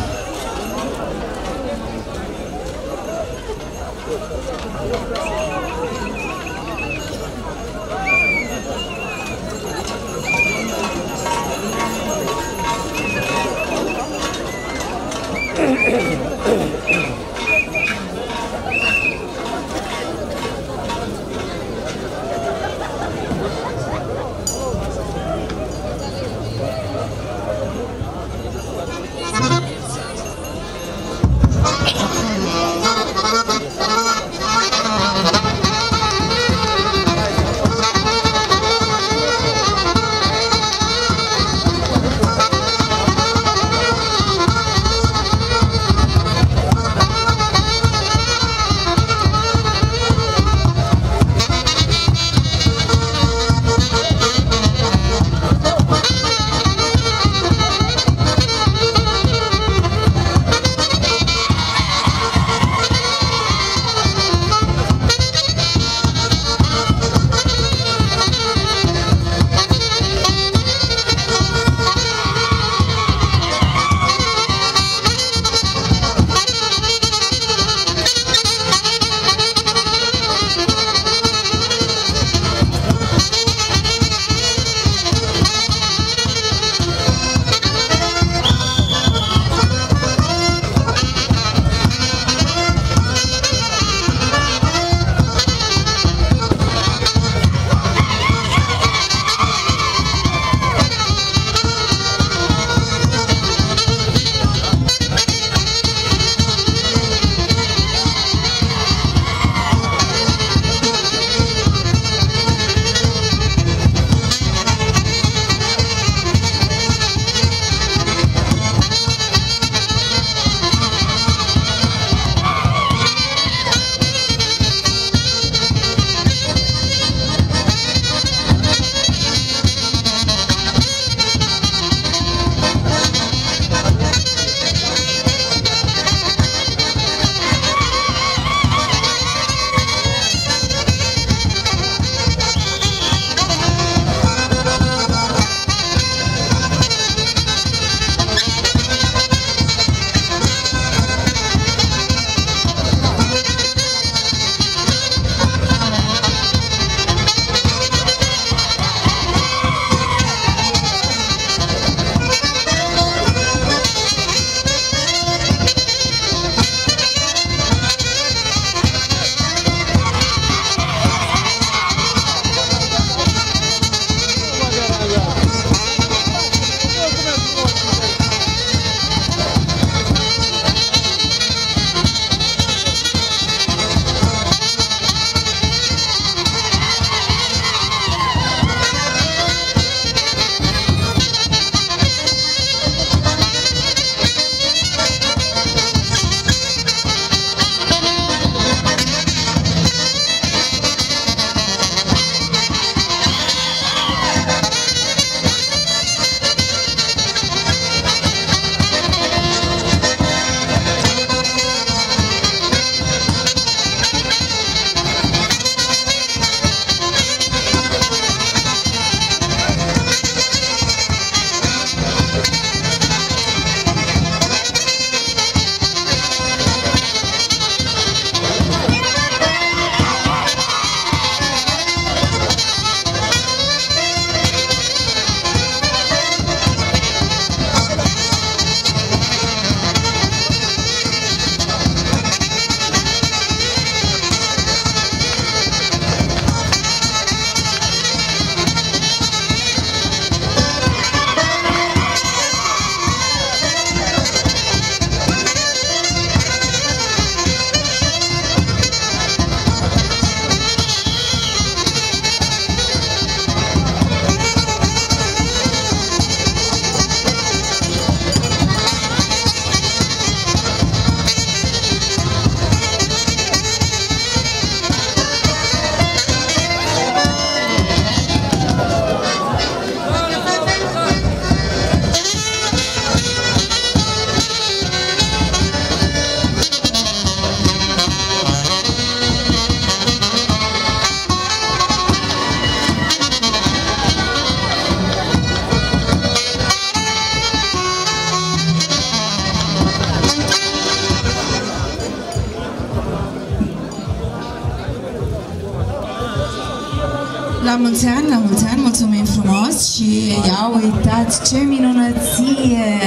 La mulți ani, la mulți ani, mulțumim frumos și ia uitați ce minunăție!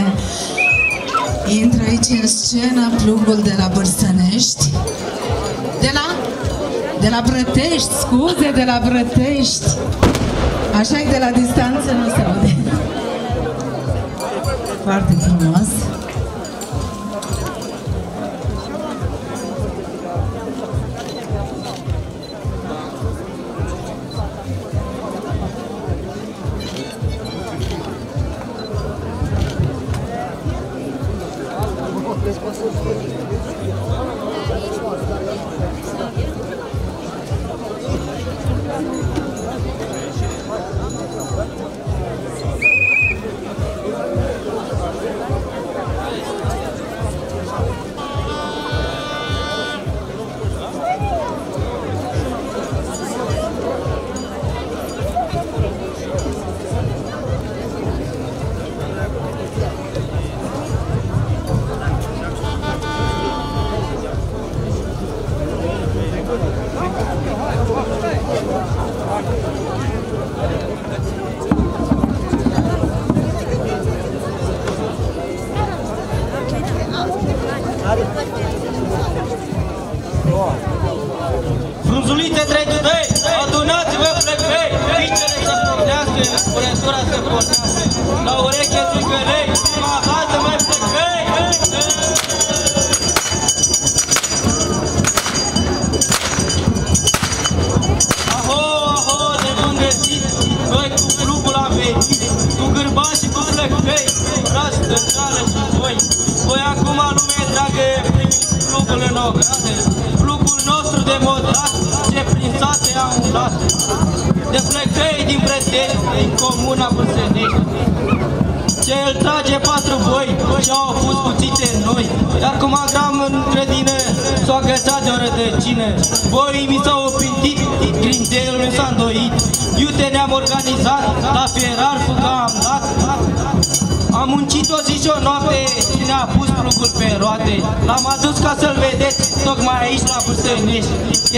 Intră aici în scenă plugul de la Bârsănești, de la, de la Brătești, scuze, de la Brătești, așa e de la distanță, nu se aude. Foarte frumos.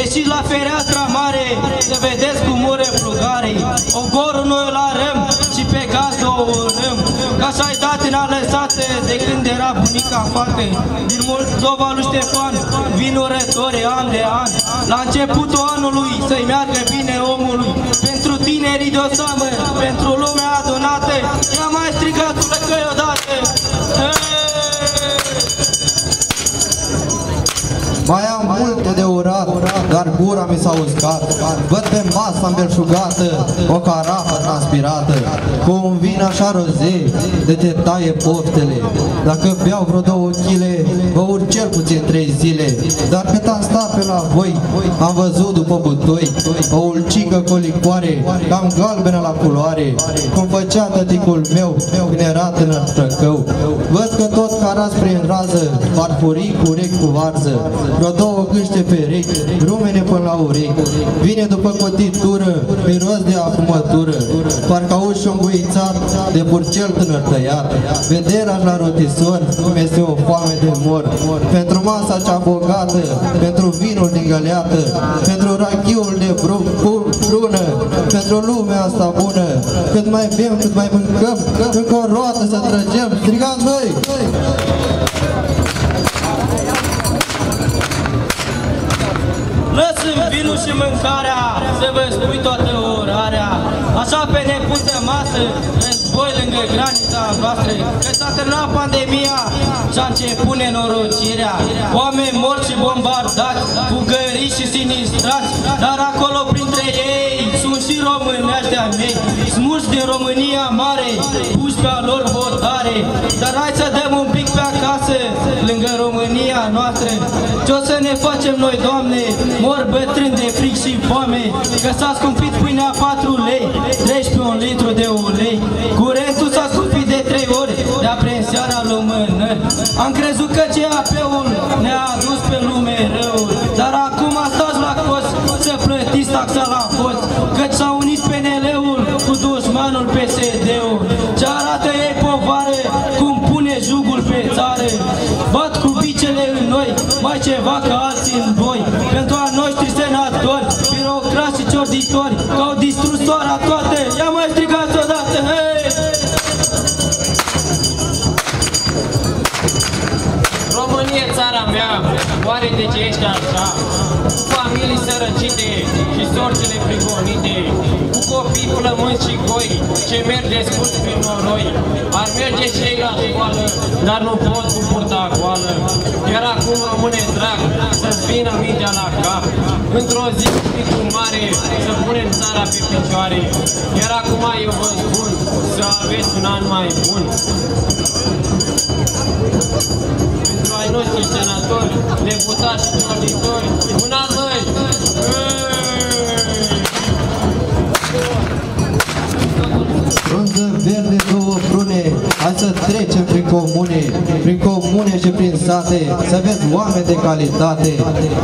Ieșiți la fereastra mare, să vedeți cum ură plugarii. Ogorul noi la răm și pe gazdă o urăm. Ca așa-i dat în alăsată de când era bunica fată. Din Moldova lui Ștefan vin urătore an de an. La începutul anului să-i meargă bine omului. Pentru tinerii de-o seamă, pentru lumea adunată, i-a mai strigat urăcăi odată. Mai am multe de urat, dar gura mi s-a uscat. Văd pe masa îmbelșugată o carafă transpirată. Cu un vin așa roze, de te taie poftele. Dacă beau vreo două chile, vă urc cel puțin trei zile. Dar cât am stat pe la voi, am văzut după butoi o ulcică cu licoare, cam galbenă la culoare, cum făcea tăticul meu când era tânăr Trăcău. Văd că tot carați prin rază, farfurii cu urechi cu varză, vreo două câște perechi, rumene până la urechi. Vine după cotitură, miros de afumătură, parcă auzi și-o îmbuițat de purcel tânăr tăiat. Vederea la rotisor, cum este o foame de mor. Pentru masa cea bogată, pentru vinul din găleată, pentru rachiul de prună, pentru lumea asta bună. Cât mai bem, cât mai mâncăm, încă o roată să trăgem, strigați noi! Lăsăm vinul și mâncarea, să vă spui toată orarea. Așa pe nepusă masă, război lângă granița noastră. Că s-a terminat pandemia și-a început nenorocirea. Oameni morți și bombardați, bugării și sinistrați. Dar acolo printre ei sunt și români ăștia mei, smulți din România mare, puși pe-a lor votare. Dar hai să dăm un pic pe acasă, lângă România noastră. Ce-o să ne facem noi, Doamne? Mor bătrâni de fric și foame, că s-a scumpit pâinea patru lei, treci pe un litru de ulei. Curentul s-a scumpit de trei ori, de-a prin seara lumânări. Am crezut că C A P-ul ne-a adus pe lume răul, dar acum stați la cost să plătiți taxa la fost, căci s-a unit P N L-ul cu dușmanul P S D-ul. Ce arată ei povară, cum pune jugul pe țară. Bat cu bicele în noi, mai ceva ca alții în voi. Pentru a noștri senatori, birocrați și ciorditori, că au distrus țara mea, oare de ce ești așa? Familii sărăcite și sorțile prigonite, cu copii plămânți și goi, ce merg desculți prin noroi. Ar merge și ei la școală, dar nu pot cu purta goală. Iar acum rămâne drag să-ți vină mintea la cap. Într-o zi cu mare, să punem țara pe picioare. Iar acum eu vă spun, să aveți un an mai bun. Pentru ai noștri senatori, deputați și auditori, un an noi! Frunză verde, două prune, hai să trecem prin comune, prin comune și prin sate, să vezi oameni de calitate,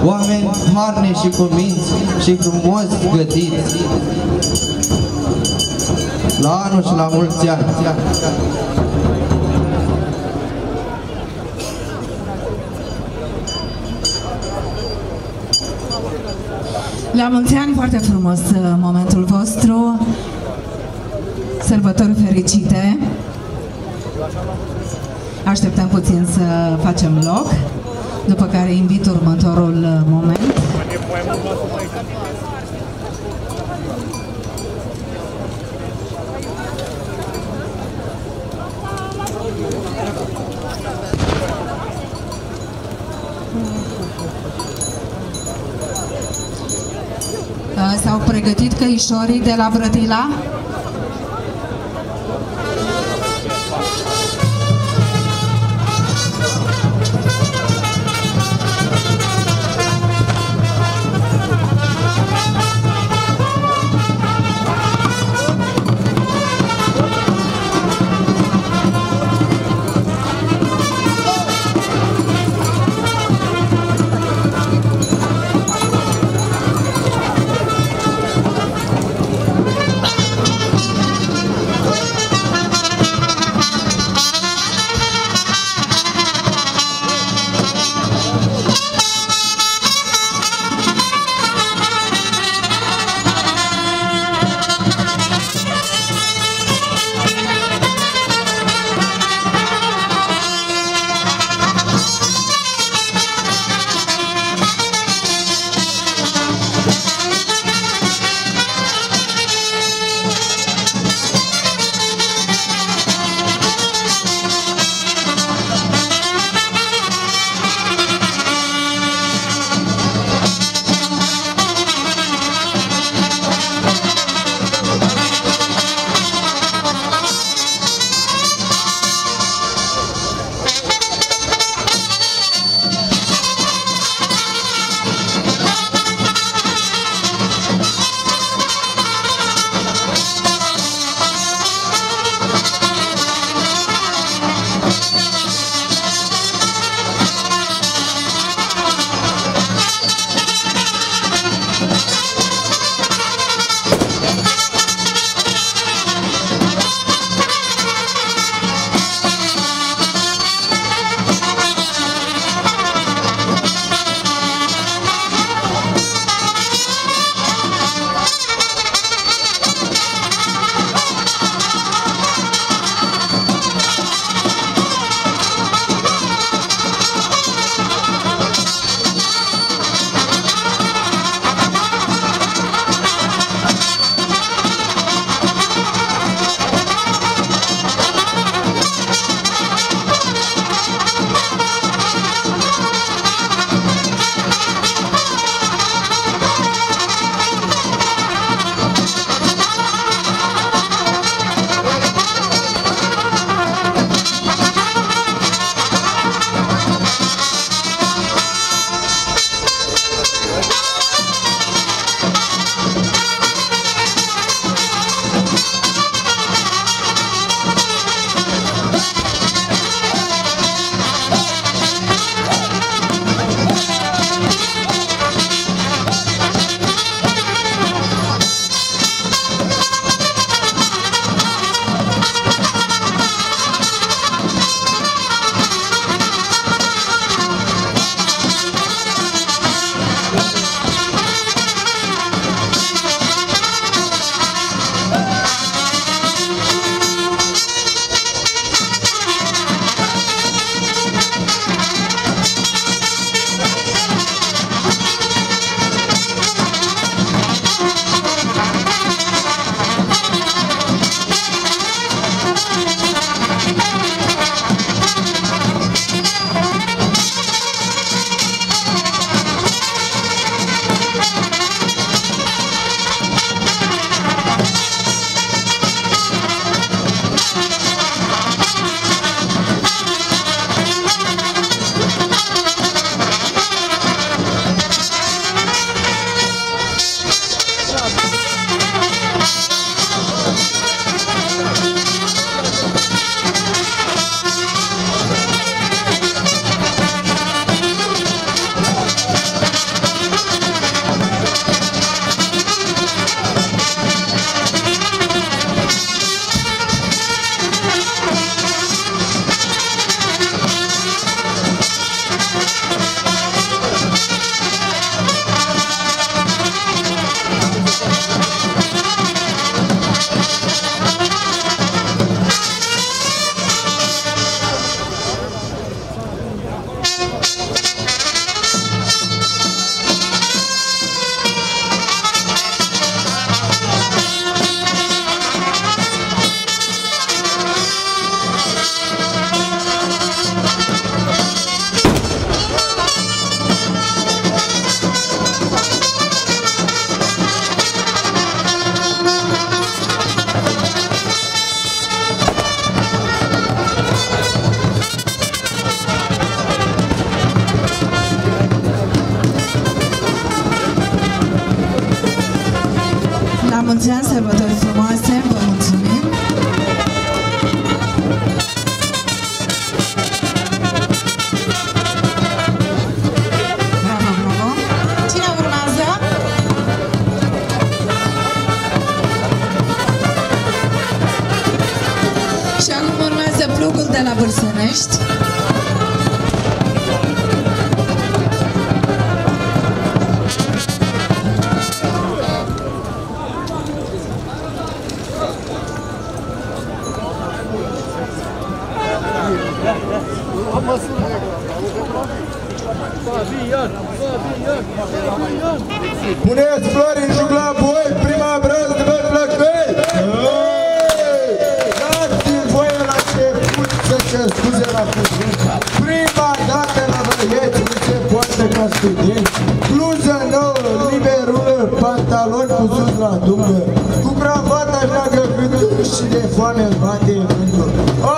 oameni harnici și cu minți și frumos gătiți. La anul și la mulți ani! La mulți ani, foarte frumos momentul vostru, sărbători fericite, așteptăm puțin să facem loc, după care invit următorul moment. S-au pregătit căișorii de la Brădila? sărbători frumoase, vă mulțumim! Bravo, bravo! Cine urmează? Și acum urmează plugul de la Bârsănești. Puneți flori în jugla, voi, prima brăză de băi plăcăi! Dați-mi voie la început să se scuze la cuvânt. Prima dată la băieți nu se poate ca studenți. Bluză nouă, liberulă, pantaloni cu sus la dumblă, cu cravata neagră gândul și de foame în bate gândul.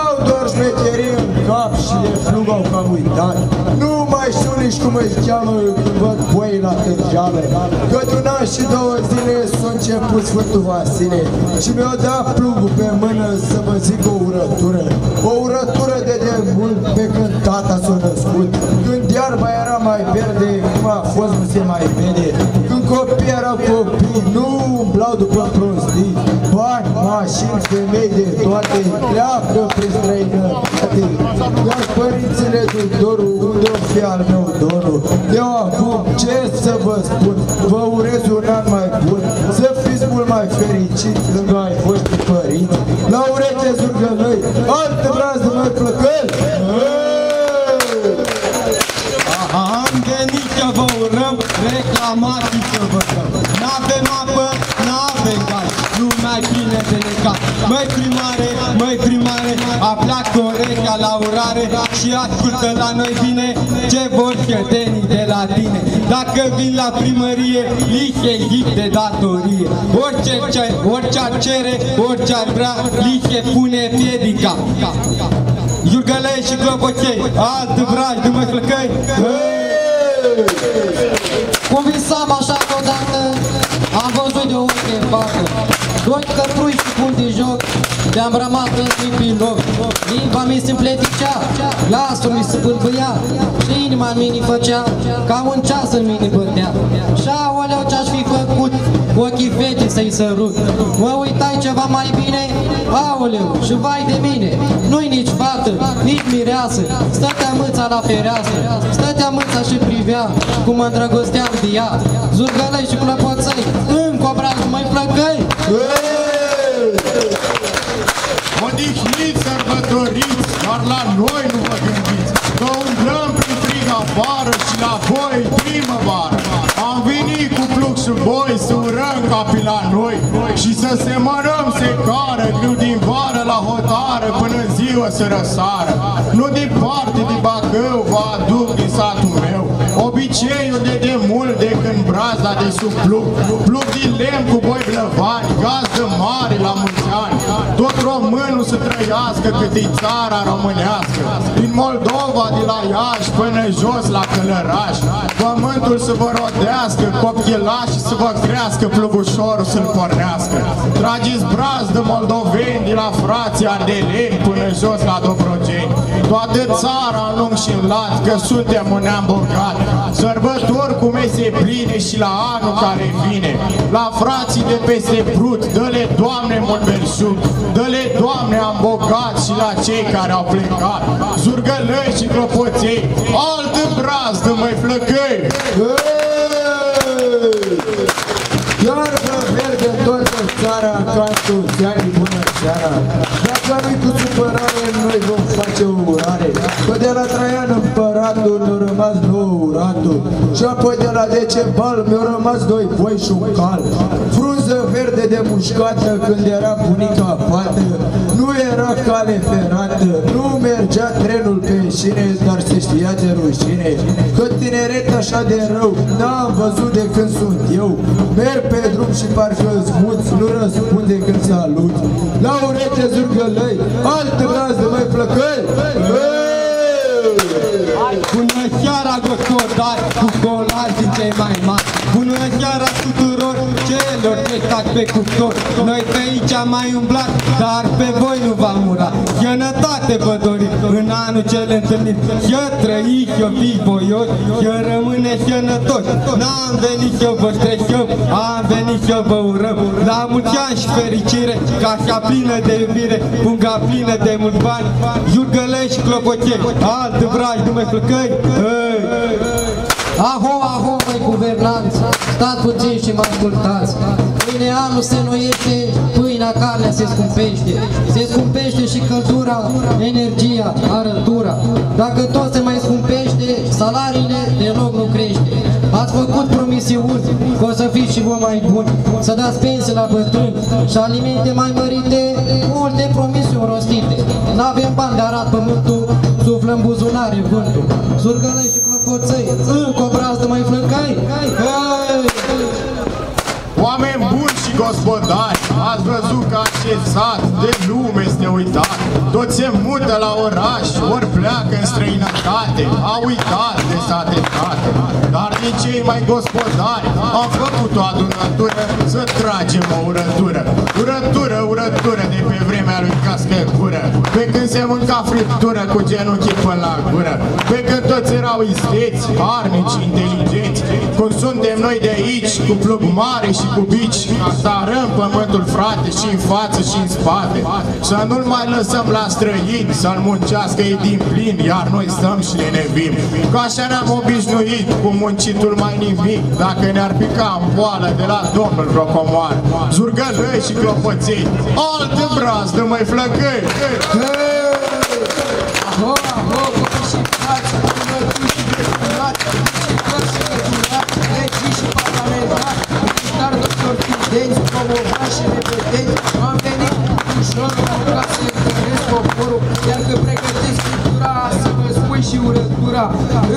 Au doar șmecherii în cap și de flug au cam uitat. Nu mai știu nici cum își cheamă când văd boi la târgeală, că de-un an și două zile s-a început Sfântul Vasile și mi-o dat plugul pe mână să mă zic o urătură, o urătură de demult pe când tata s-a născut, când iarba era mai verde, cum a fost nu se mai vede, când copiii erau copii, nu umblau după prostii, bani, mașini, femei de toate, pleacă prin străinătate, iar părințile tuturor unde o fi al meu dorul. Eu acum ce să vă spun, vă urez un an mai bun, să fiți mult mai fericiți lângă ai voștri părinți, la ureche zurgălăi, altă brază mai plăcări! Am venit că vă urăm, reclamații că vă dăm, n-avem apă, n-avem cal, lumea plină de necat. Măi primare, măi primare, aplacă orechea la urare și ascultă la noi bine ce vor cătenii de la tine. Dacă vin la primărie, li se zic de datorie. Orice, orice ar cere, orice ar vrea, li se pune piedica. Jurgălei și clopoței, altă vraj, nu mă clăcăi! Cum visam așa deodată, am văzut de unde în bacă, doi căprui și pun din joc, de-am rămas în timpii loc. Limba mi se împleticea, glasul mi se pâlpâia, și inima în mine făcea, cam un ceas în mine bătea. Și aoleu ce-aș fi făcut, ochii fete să-i sărut, mă uitai ceva mai bine, aoleu, și vai de mine, nu-i nici fată, nici mireasă, stătea mâța la fereastră, stătea mâța și privea, cum mă îndrăgosteam de ea, zurgălei și clăpoței, încă o brașă mă-i plăcăi! Odihniți, sărbătoriți, dar la noi nu vă gândiți, că umblăm prin frig afară și la voi primăvară. Am venit cu plug și boi să urăm capii la noi și să semărăm secară, greu din vară la hotară până ziua să răsară. Nu departe de Bacău vă aduc din satul meu obiceiul de demult de când braza de sub plug, plug din lemn cu boi blăvari, gazdă mare la mulți ani. Tot românul să trăiască cât e țara românească, din Moldova, de la Iași până jos la Călăraș, pământul să vă rodească, copchilașii să vă crească, plugușorul să-l pornească. Trageți brazdă moldoveni de la frația Deleni până jos la Dobrogei, toată țara în lung și în lat, că suntem un neam bogat. Sărbători cu mese pline și la anul care vine, la frații de peste Prut, dă-le, Doamne, mult belșug, dă-le, Doamne, am bogat și la cei care au plecat. Zurgălăi și clopoței, altă brazdă, măi flăcăi! Iar vă merg în toată țara, ca toți ani, bună seara! Dacă nu-i cu supărare, noi vom face o urare, că de la Traian împăratul mi-au rămas nouă uratul, și apoi de la Decebal mi-au rămas doi boi și un cal. Frunză verde de mușcată când era bunica fată, nu era cale ferată, nu mergea trenul pe șine, dar se știa de rușine, că tineret așa de rău n-am văzut de când sunt eu. Merg pe drum și parcă zmuți, nu răspunde când salut. La ureche zurgălăi, altă brazdă mai plăcăi! Bună seara, gocodari, cu colari din cei mai mari, bună seara tuturor celor ce stați pe cuptor. Noi pe aici am mai umblat, dar pe voi nu v-am urat. Sănătate vă dorim în anul cel întâlnit. Eu trăi, eu fii voios, eu rămâne sănătos. N-am venit să vă stresăm, am venit să vă urăm. La mulți ani și fericire, casa plină de iubire, punga plină de mulți bani, iurgălești și clopoței, alt vraj nu mai flăcăi. Aho, aho, măi guvernanți, stați puțin și mă ascultați. Mâine anul se noiește, pâinea, carnea se scumpește. Se scumpește și căldura, energia, arătura. Dacă tot se mai scumpește, salariile deloc nu crește. Ați făcut promisiuni că o să fiți și voi mai buni, să dați pensii la bătrâni și alimente mai mărite, multe promisiuni rostite. N-avem bani de arat pământul, suflă în buzunare vântul. Surgălăi și clopoței, încă o brazdă mai flâncai. Oameni buni și gospodari, ați văzut că acest sat de lume este uitat. Toți se mută la oraș, ori pleacă în străinătate, au uitat de sate tate. Dar din cei mai gospodari am făcut o adunătură să tragem o urătură. Urătură, urătură de pe vremea lui Cascăcură, pe când se mânca friptură cu genunchii până la gură. Pe când toți erau isteți, harnici, inteligenți, cum suntem noi de aici, cu plug mare și cu bici, sarăm pământul, frate, și în față și în spate. Să nu-l mai lăsăm la străini, să-l muncească ei din plin, iar noi stăm și ne nevim. Că așa ne-am obișnuit, cu muncitul mai nimic, dacă ne-ar pica în boală de la domnul Rocomoar. Zurgălăi și clopoței, altă brazdă, măi flăcăi! Aho, aho, băi și frați, urmături și deputați, urmături și deputați, legii și parlamentari, dar doctor studenți, promovați și repetenți, am venit ușor ca să întâlnesc poporul, iar că pregătesc cultura, să vă spui și urătura.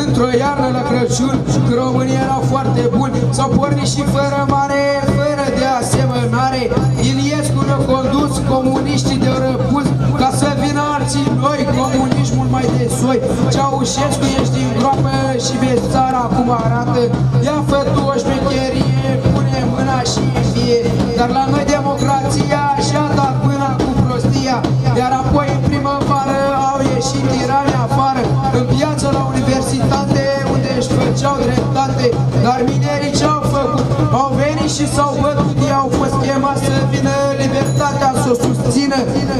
Într-o iarnă la Crăciun, că românii erau foarte buni, s-au pornit și fără mare, fără de asemănare. Iliescu ne-a condus, comuniștii de-au răpus, ca să vină alții noi, comunismul mai de soi. Ceaușescu, ești din groapă și vezi țara cum arată. Ia fă tu o șmecherie, pune mâna și fie. Dar la noi democrația și-a dat mâna cu prostia, iar apoi în primăvară au ieșit tirani afară. În piață la universitate, unde își făceau dreptate, dar minerii ce-au făcut? Au venit și s-au bătut, i-au fost chemați să vină libertatea să o susțină.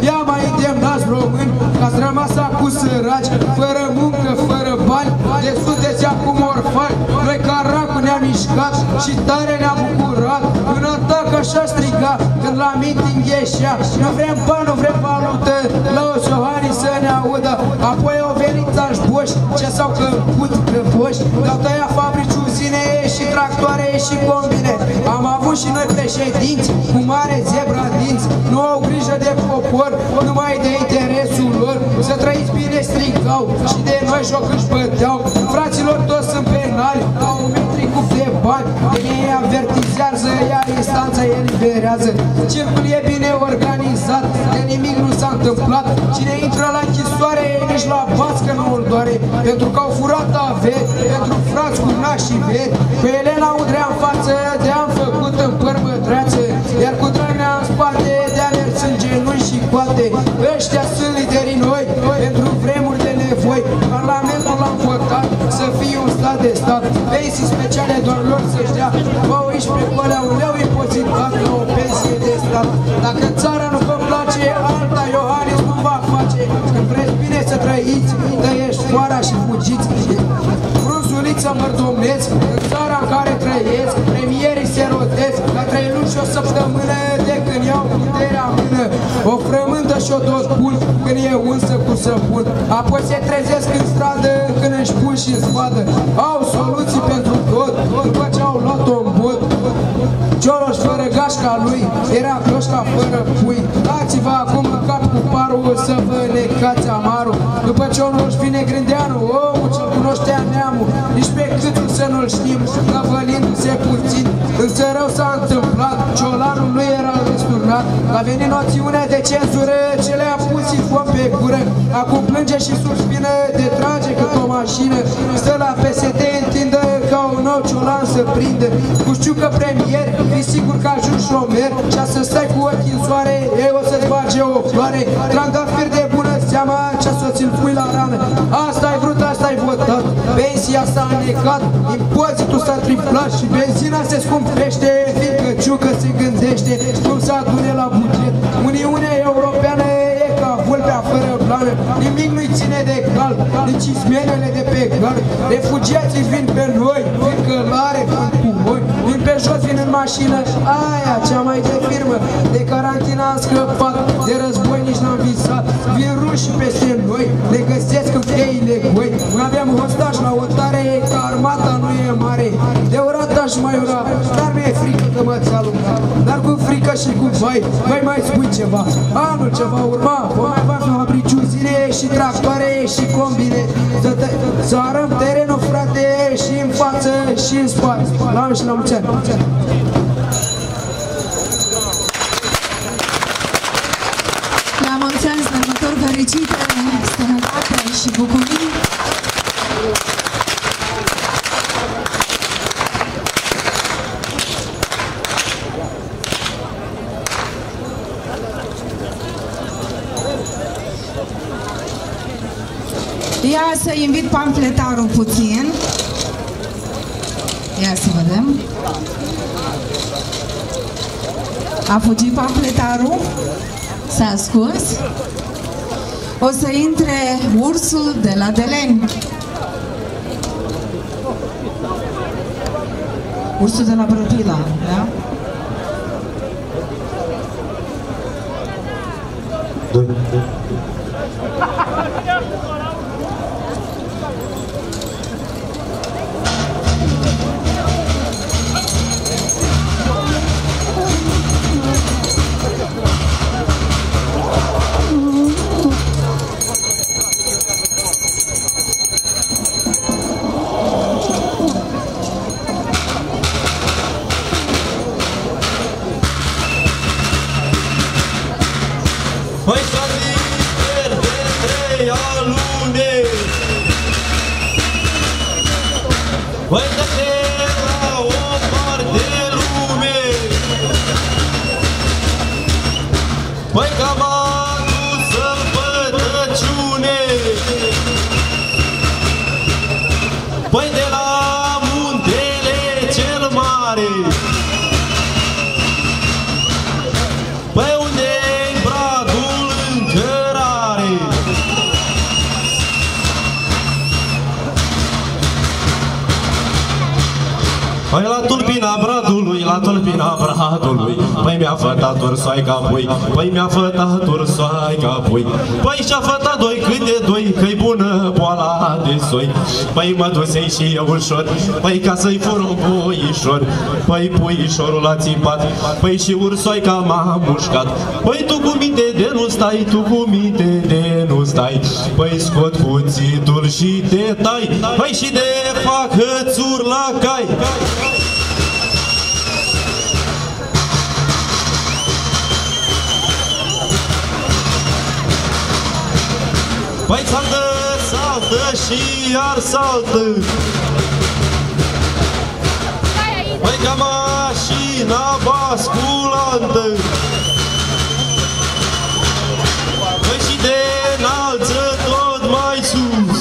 Ia mai îndemnați români, că ați rămas acum săraci, fără muncă, fără bani, de sunteți acum orfani. Noi ca racul ne-am mișcat și tare ne-am bucurat, în atac așa striga, când la meeting ieșea. Nu vrem bani, nu vrem valută, lăuți Iohannis să ne audă. Apoi au venit țași boși, ce s-au călcut crăboși, le-au tăiat fabrici, uzine și tractoare și combine. Am avut și noi președinți cu mare zebra dinți, nu au grijă de popor, numai de interesul lor. Să trăiți bine strigau și de noi joc își băteau. Fraților toți sunt penali, au un metricup de bani, ei avertizează, iar instanța eliberează. Circul e bine organizat, de nimic nu s-a întâmplat. Cine intră la închisoare, nici la bască nu-l doare, pentru că au furat averi, pentru frați cu nași și veri. Cu Elena Udrea în față, de-am făcut în părbătreață, iar cu Dragnea în spate, de-a mers în genunchi și coate. Ăștia sunt liderii noi, pentru vremuri de nevoi. Parlamentul l-am votat, să fie un stat de stat. Pensii speciale doar lor să-și dea, douăsprezece pe alea un leu impozitat la o pensie de stat. Dacă țara nu vă place, alta Iohannis nu va face. Când vreți bine să trăiți, tăiești foara și fugiți. Să mărdomnesc în țara în care trăiesc, premierii se rotesc la trei luni și o săptămână de când iau puterea în mână. O frământă și o dos bun când e unsă cu săpun, apoi se trezesc în stradă când își pun și în spadă. Au soluții pentru tot, după ce au luat-o în bot. Cioroș fără gașca lui era cloșca fără pui. Dați-vă acum în cap cu parul să vă necați amarul. După Cioroș vine Grindeanu, omul ce-l cunoștea neamul. Nici pe câtul să nu-l știm, năvălindu-se puțin. Însă rău s-a întâmplat, Ciolanul nu era destul. gura, a venit noțiunea de cenzură ce le-a pus fum pe gură. Acum plânge și suspină, te trage cât o mașină, stă la P S D, întindă ca un ou ciolan să prinde. Cu știu că premier, e sigur că ajungi șomer, și să stai cu ochii în soare, ei o să-ți bage o floare. Trandafir de bună seama, ce să ți-l pui la rană. Asta ai vrut, asta ai votat, pensia s-a necat, impozitul s-a triplat și benzina se scumpește, fiindcă ciucă se gândește cum să adune la buget. Uniunea Europeană e ca vulpea fără blană, nimic nu-i ține de cal, nici ismenele de pe cal. Refugiații vin pe noi, fiindcă l-are vânt cu voi, vin pe jos, vin în mașină, aia cea mai de firmă. De carantina am scăpat, de război nici n-am visat, vin rușii peste noi, ne găsesc în cheile goi. Aveam hostași la otare, că armata nu e mare, de urata și mai ura, dar mi-e frică că mă ți-a lungat, dar cu frică și cu vai, mai mai spui ceva, anul ce va urma, vă mai fac fabriciu zile și tractoare și combine, să, te, să arăm terenul, frate, și în față și în spate, la un și la un cer. Fericite, sănătate și bucurii! Ia să invit pamfletarul puțin. Ia să vedem. A fugit pamfletarul? S-a ascuns? O să intre ursul de la Deleni. Ursul de la Brădila, da? Păi mi-a fătat ursoaica pui, păi și-a fătat doi cât de doi, că-i bună boala de soi. Păi mă dusei și eu ușor, păi ca să-i fur un puișor, păi puișorul a țipat, păi și ursoaica m-a mușcat. Păi tu cu minte de nu stai, tu cu minte de nu stai, păi scot cuțitul și te tai, păi și de fac hățuri la cai. Păi saltă, saltă și iar saltă, păi ca mașina basculantă, păi și te înalță tot mai sus,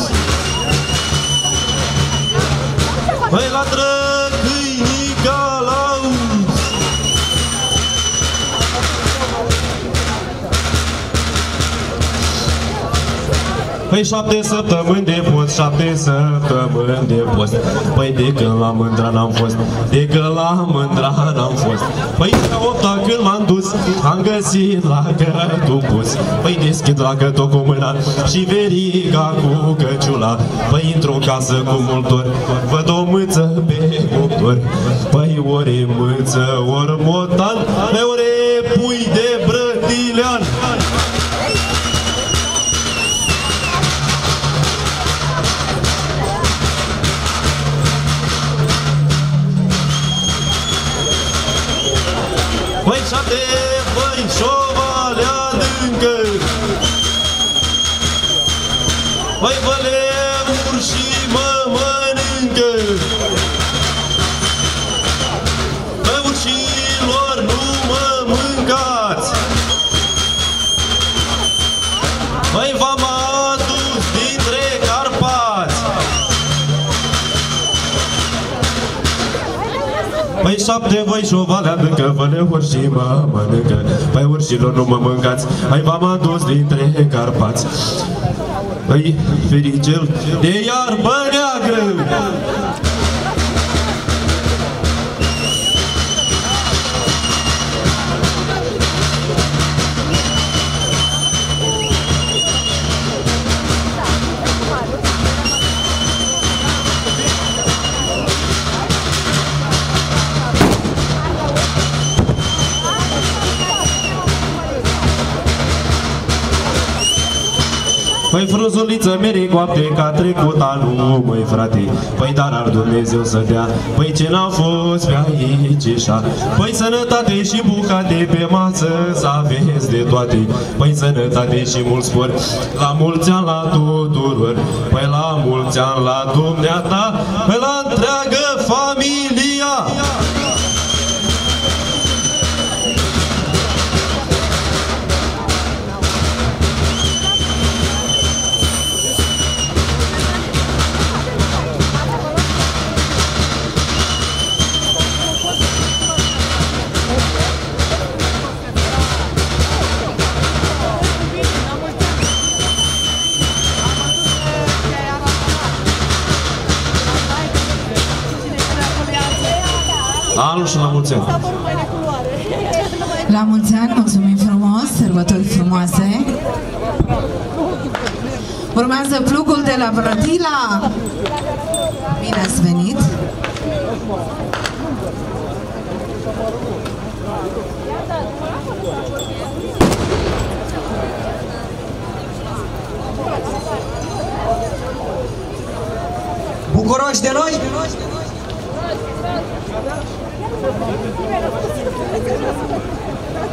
păi la trăcâinii galauzi. Păi șapte săptămâni de post, șapte săptămâni de post, păi de când la mândra n-am fost, de când la mândra n-am fost. Păi de opta când m-am dus, am găsit la gătul pus, păi deschid la gătul cu mâna și veriga cu căciula, păi intru în casă cu multor, văd o mâță pe cuptor, păi ori mâță, ori motan, pe ori pui de brătilean. Păi șapte, păi din șovalea adâncă. Mai vă lemur și mă mănâncă. Băucilor, nu mă mâncați. Mai v-am adus dintre Carpați. Mai șapte voi șovalea adâncă, vă lemur și mă mănâncă. Mai urșilor, nu mă mâncați. Mai v-am adus dintre Carpați. Păi, fericel de iarbă neagră! Păi frunzuliță mere coapte, ca trecut anul, măi frate. Păi dar ar Dumnezeu să dea, păi ce n-a fost pe aici eșa. Păi sănătate și bucate, pe masă să aveți de toate. Păi sănătate și mulți spor, la mulți ani la tuturor. Păi la mulți ani la dumneata, păi la întreagă familia. Anul și la mulți ani. La mulți ani, mulțumim frumos, sărbători frumoase. Urmează plugul de la Brădila. Bine ați venit. Bucuroși de noi?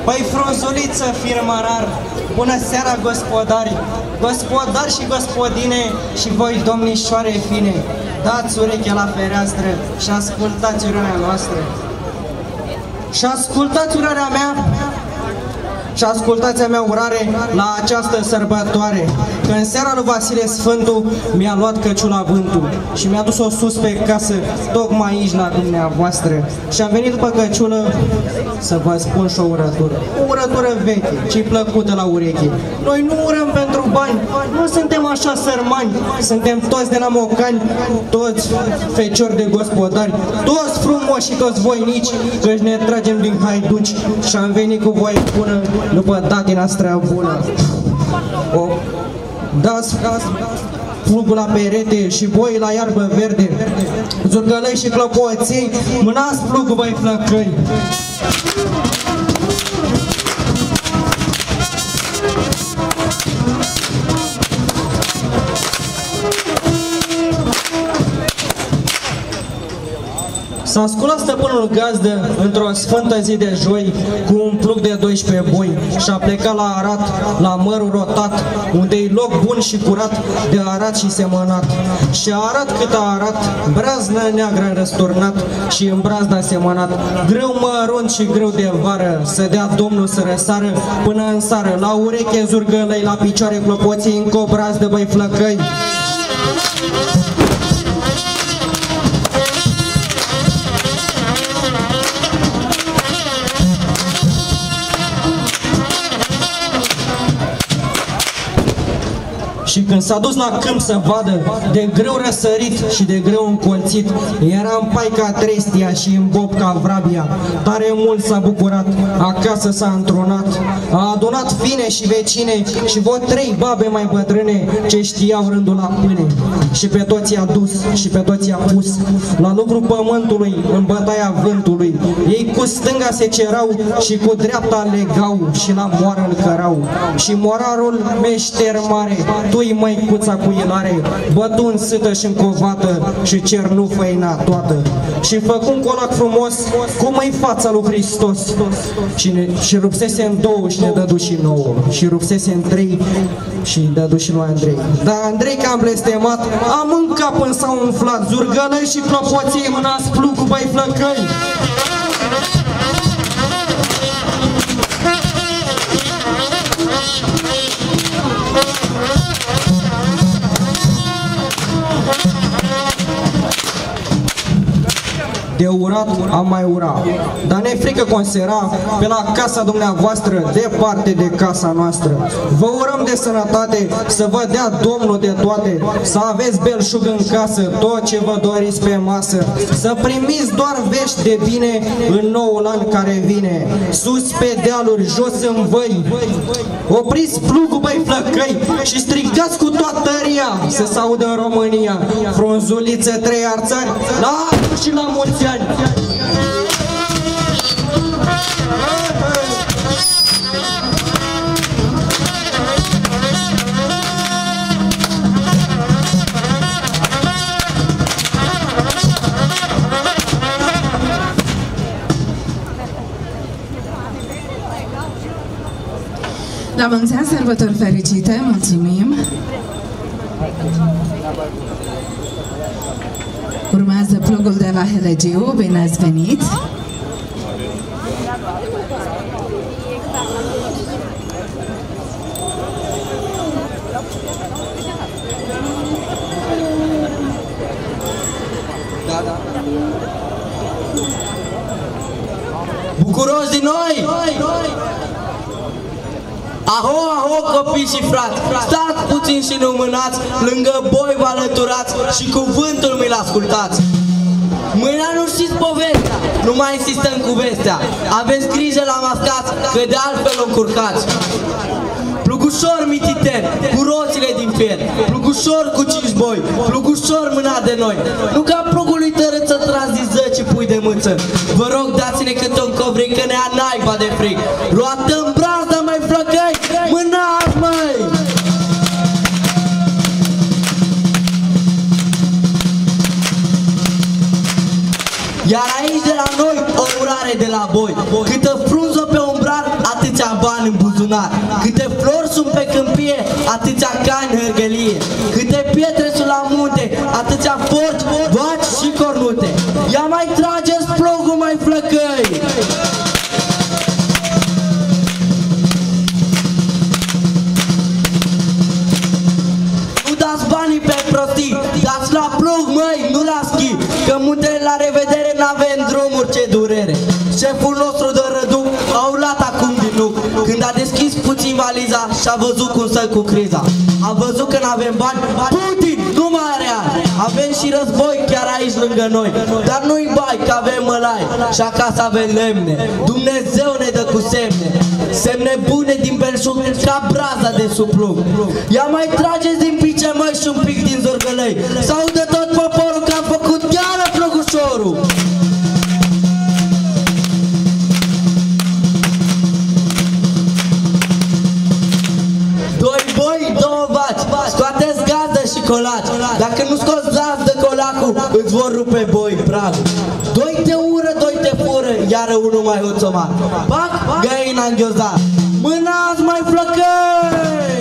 Păi frunzuliță, firmărar, bună seara gospodari, gospodari și gospodine și voi domnișoare fine, dați ureche la fereastră și ascultați urarea noastră. Și ascultați urarea mea și ascultați a mea urare la această sărbătoare. Că în seara lui Vasile Sfântul mi-a luat căciula vântul și mi-a dus-o sus pe casă, tocmai aici la dumneavoastră. Și am venit după căciulă să vă spun și o urătură. O urătură veche, ce-i plăcută la ureche. Noi nu urăm pentru bani, nu suntem așa sărmani, suntem toți de la mocani, toți feciori de gospodari, toți frumoși și toți voinici, că ne tragem din haiduci și am venit cu voie bună, după datina străbună. O, dați, dați, plugul la perete și boi la iarbă verde, zurgălei și clopoții, mânați plugul, băi flăcăi! S-a sculat stăpânul gazdă într-o sfântă zi de joi cu un plug de doisprezece boi și a plecat la Arat, la mărul rotat, unde-i loc bun și curat de arat și semănat. Și arat cât a arat, braznă neagră răsturnat și în brazna semănat. Greu mărunt și greu de vară, să dea Domnul să răsară până în sară, la ureche zurgălăi, la picioare clopoții, încă o brazdă, băi flăcăi. Și când s-a dus la câmp să vadă, de greu răsărit și de greu încolțit, era în paica trestia și în bobca vrabia. Tare mult s-a bucurat, acasă s-a întrunat, a adunat fine și vecine și vreo trei babe mai bătrâne ce știau rândul la pâine. Și pe toți i-a dus și pe toți i-a pus la lucru pământului, în bătaia vântului. Ei cu stânga se cerau și cu dreapta legau și la moară îl cărau. Și morarul meșter mare, tu pui măicuța cu inarei, bătu în sâtă și în covată și cernu făina toată. Și făcu un colac frumos, cum e fața lui Hristos. Și, ne, și rupsese în două și ne dădu și nouă. Și rupsese în trei și dădu și noi Andrei. Dar Andrei că am blestemat, am în cap până s-au umflat zurgălăi și clopoței în mâna splucul băi flăcăi. De urat am mai urat, dar ne frică consera pe la casa dumneavoastră, departe de casa noastră. Vă urăm de sănătate, să vă dea Domnul de toate, să aveți belșug în casă, tot ce vă doriți pe masă, să primiți doar vești de bine în noul an care vine. Sus pe dealuri, jos în văi, opriți plugul băi flăcăi și strigați cu toată tăria, să se audă în România, frunzuliță trei arțani, la anul și la mulți ani. La mulți ani, sărbători fericite, mulțumim! Urmează plugul de la Helegiu, bine ați venit! Bucuroși din noi! Aho, aho, copii și frați, stați puțin și nu mânați, lângă boi vă alăturați și cuvântul mi-l ascultați. Mâna nu știți povestea, nu mai insistăm cu vestea, aveți grijă la mascați, că de altfel o încurcați. Plugușor mititer, cu roțile din fier, plugușor cu cinci boi, plugușor mâna de noi, nu ca plugului tărâță tras din zece pui de mâță. Vă rog, dați-ne câte un covric, că ne-a naiba de fric, roatăm brazda mai flăcăi, mâna măi! Iar aici de la noi o urare de la boi, câtă frunză pe umbrar, atâția bani în buzunar, câte flori sunt pe câmpie, atâția cani în hârgălie, câte pietre sunt la munte, atâția forci, vaci și cornute. Ia mai trageți plugul, mai flăcăi! Nu dați banii pe prostii, dați la plug, măi, nu la schi, că muntele la revedere, n-avem drumuri, ce durere. Șeful nostru de răduc au luat acum din nuc, când a deschis puțin valiza și-a văzut cum stă cu criza. A văzut că n-avem bani, Putin nu mai are ani. Avem și război chiar aici lângă noi, dar nu-i bai că avem mălai și acasă avem lemne. Dumnezeu ne dă cu semne, semne bune din belșug, ca braza de suplug. Ia mai trageți din pice, măi, și un pic din zorgălăi, sau de tot poporul că a făcut iară plugușorul. Doi boi, două vaci, scoateți gazdă și colaci, dacă nu scoți gazdă colacul, îți vor rupe boi pragul. Doi te ură, doi te fură, iară unul mai hoțomat, pac, găina în ghiozdan, mâna-ți mai flăcăi!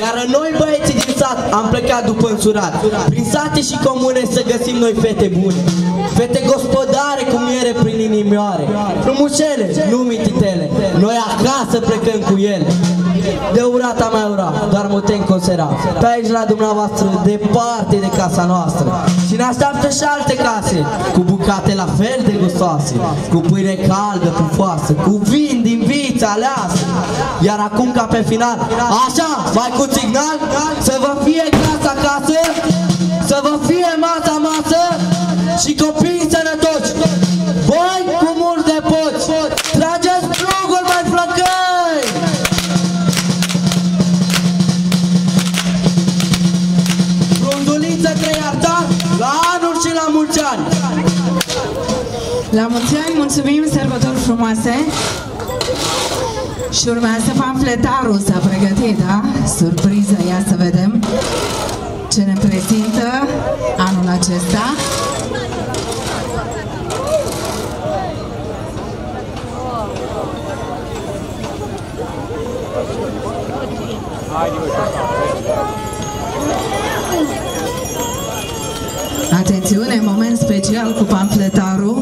Iar noi băieții din sat am plecat după însurat, prin sate și comune să găsim noi fete bune, fete gospodare cu miere prin inimioare, frumușele, nu mititele, noi acasă plecăm cu ele. De urata mai ura, doar mutem consera, pe aici la dumneavoastră, departe de casa noastră. Și ne așteaptă și alte case, cu bucate la fel de gustoase, cu pâine caldă, pufoasă, cu vin din vița aleasă. Iar acum, ca pe final, așa, mai cu signal, să vă fie casa acasă, să vă fie masa masă și copiii sănătoși. Voi cu mulți de poți, trageți plugul, mai flăcăi! Frunzuliță trei arta, la anul și la mulți ani! La mulți ani, mulțumim, sărbători frumoase! Și urmează pamfletarul, s-a pregătit, da? Surpriză, ia să vedem ce ne prezintă anul acesta. Atențiune, moment special cu pamfletarul.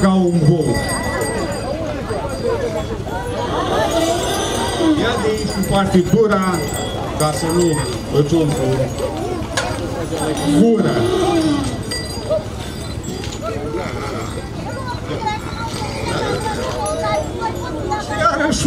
Ca un bou. Ia de aici cu partitura ca să nu îți umfă gura. Și iarăși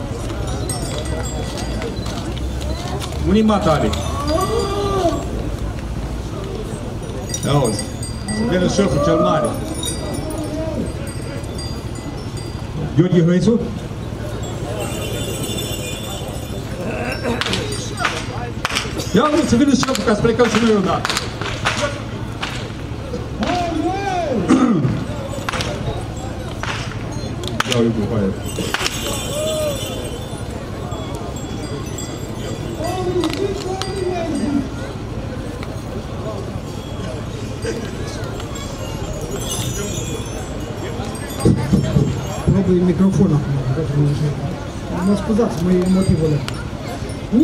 Unii matare. Auzi, să vină șeful cel mare. Gheorghe Hăițu? Ia vreau să vină și eu, ca să plecăm și noi odată. Iau eu cu aia. Probabil microfonul acum. Mă scuzați, mă e motivul ăla.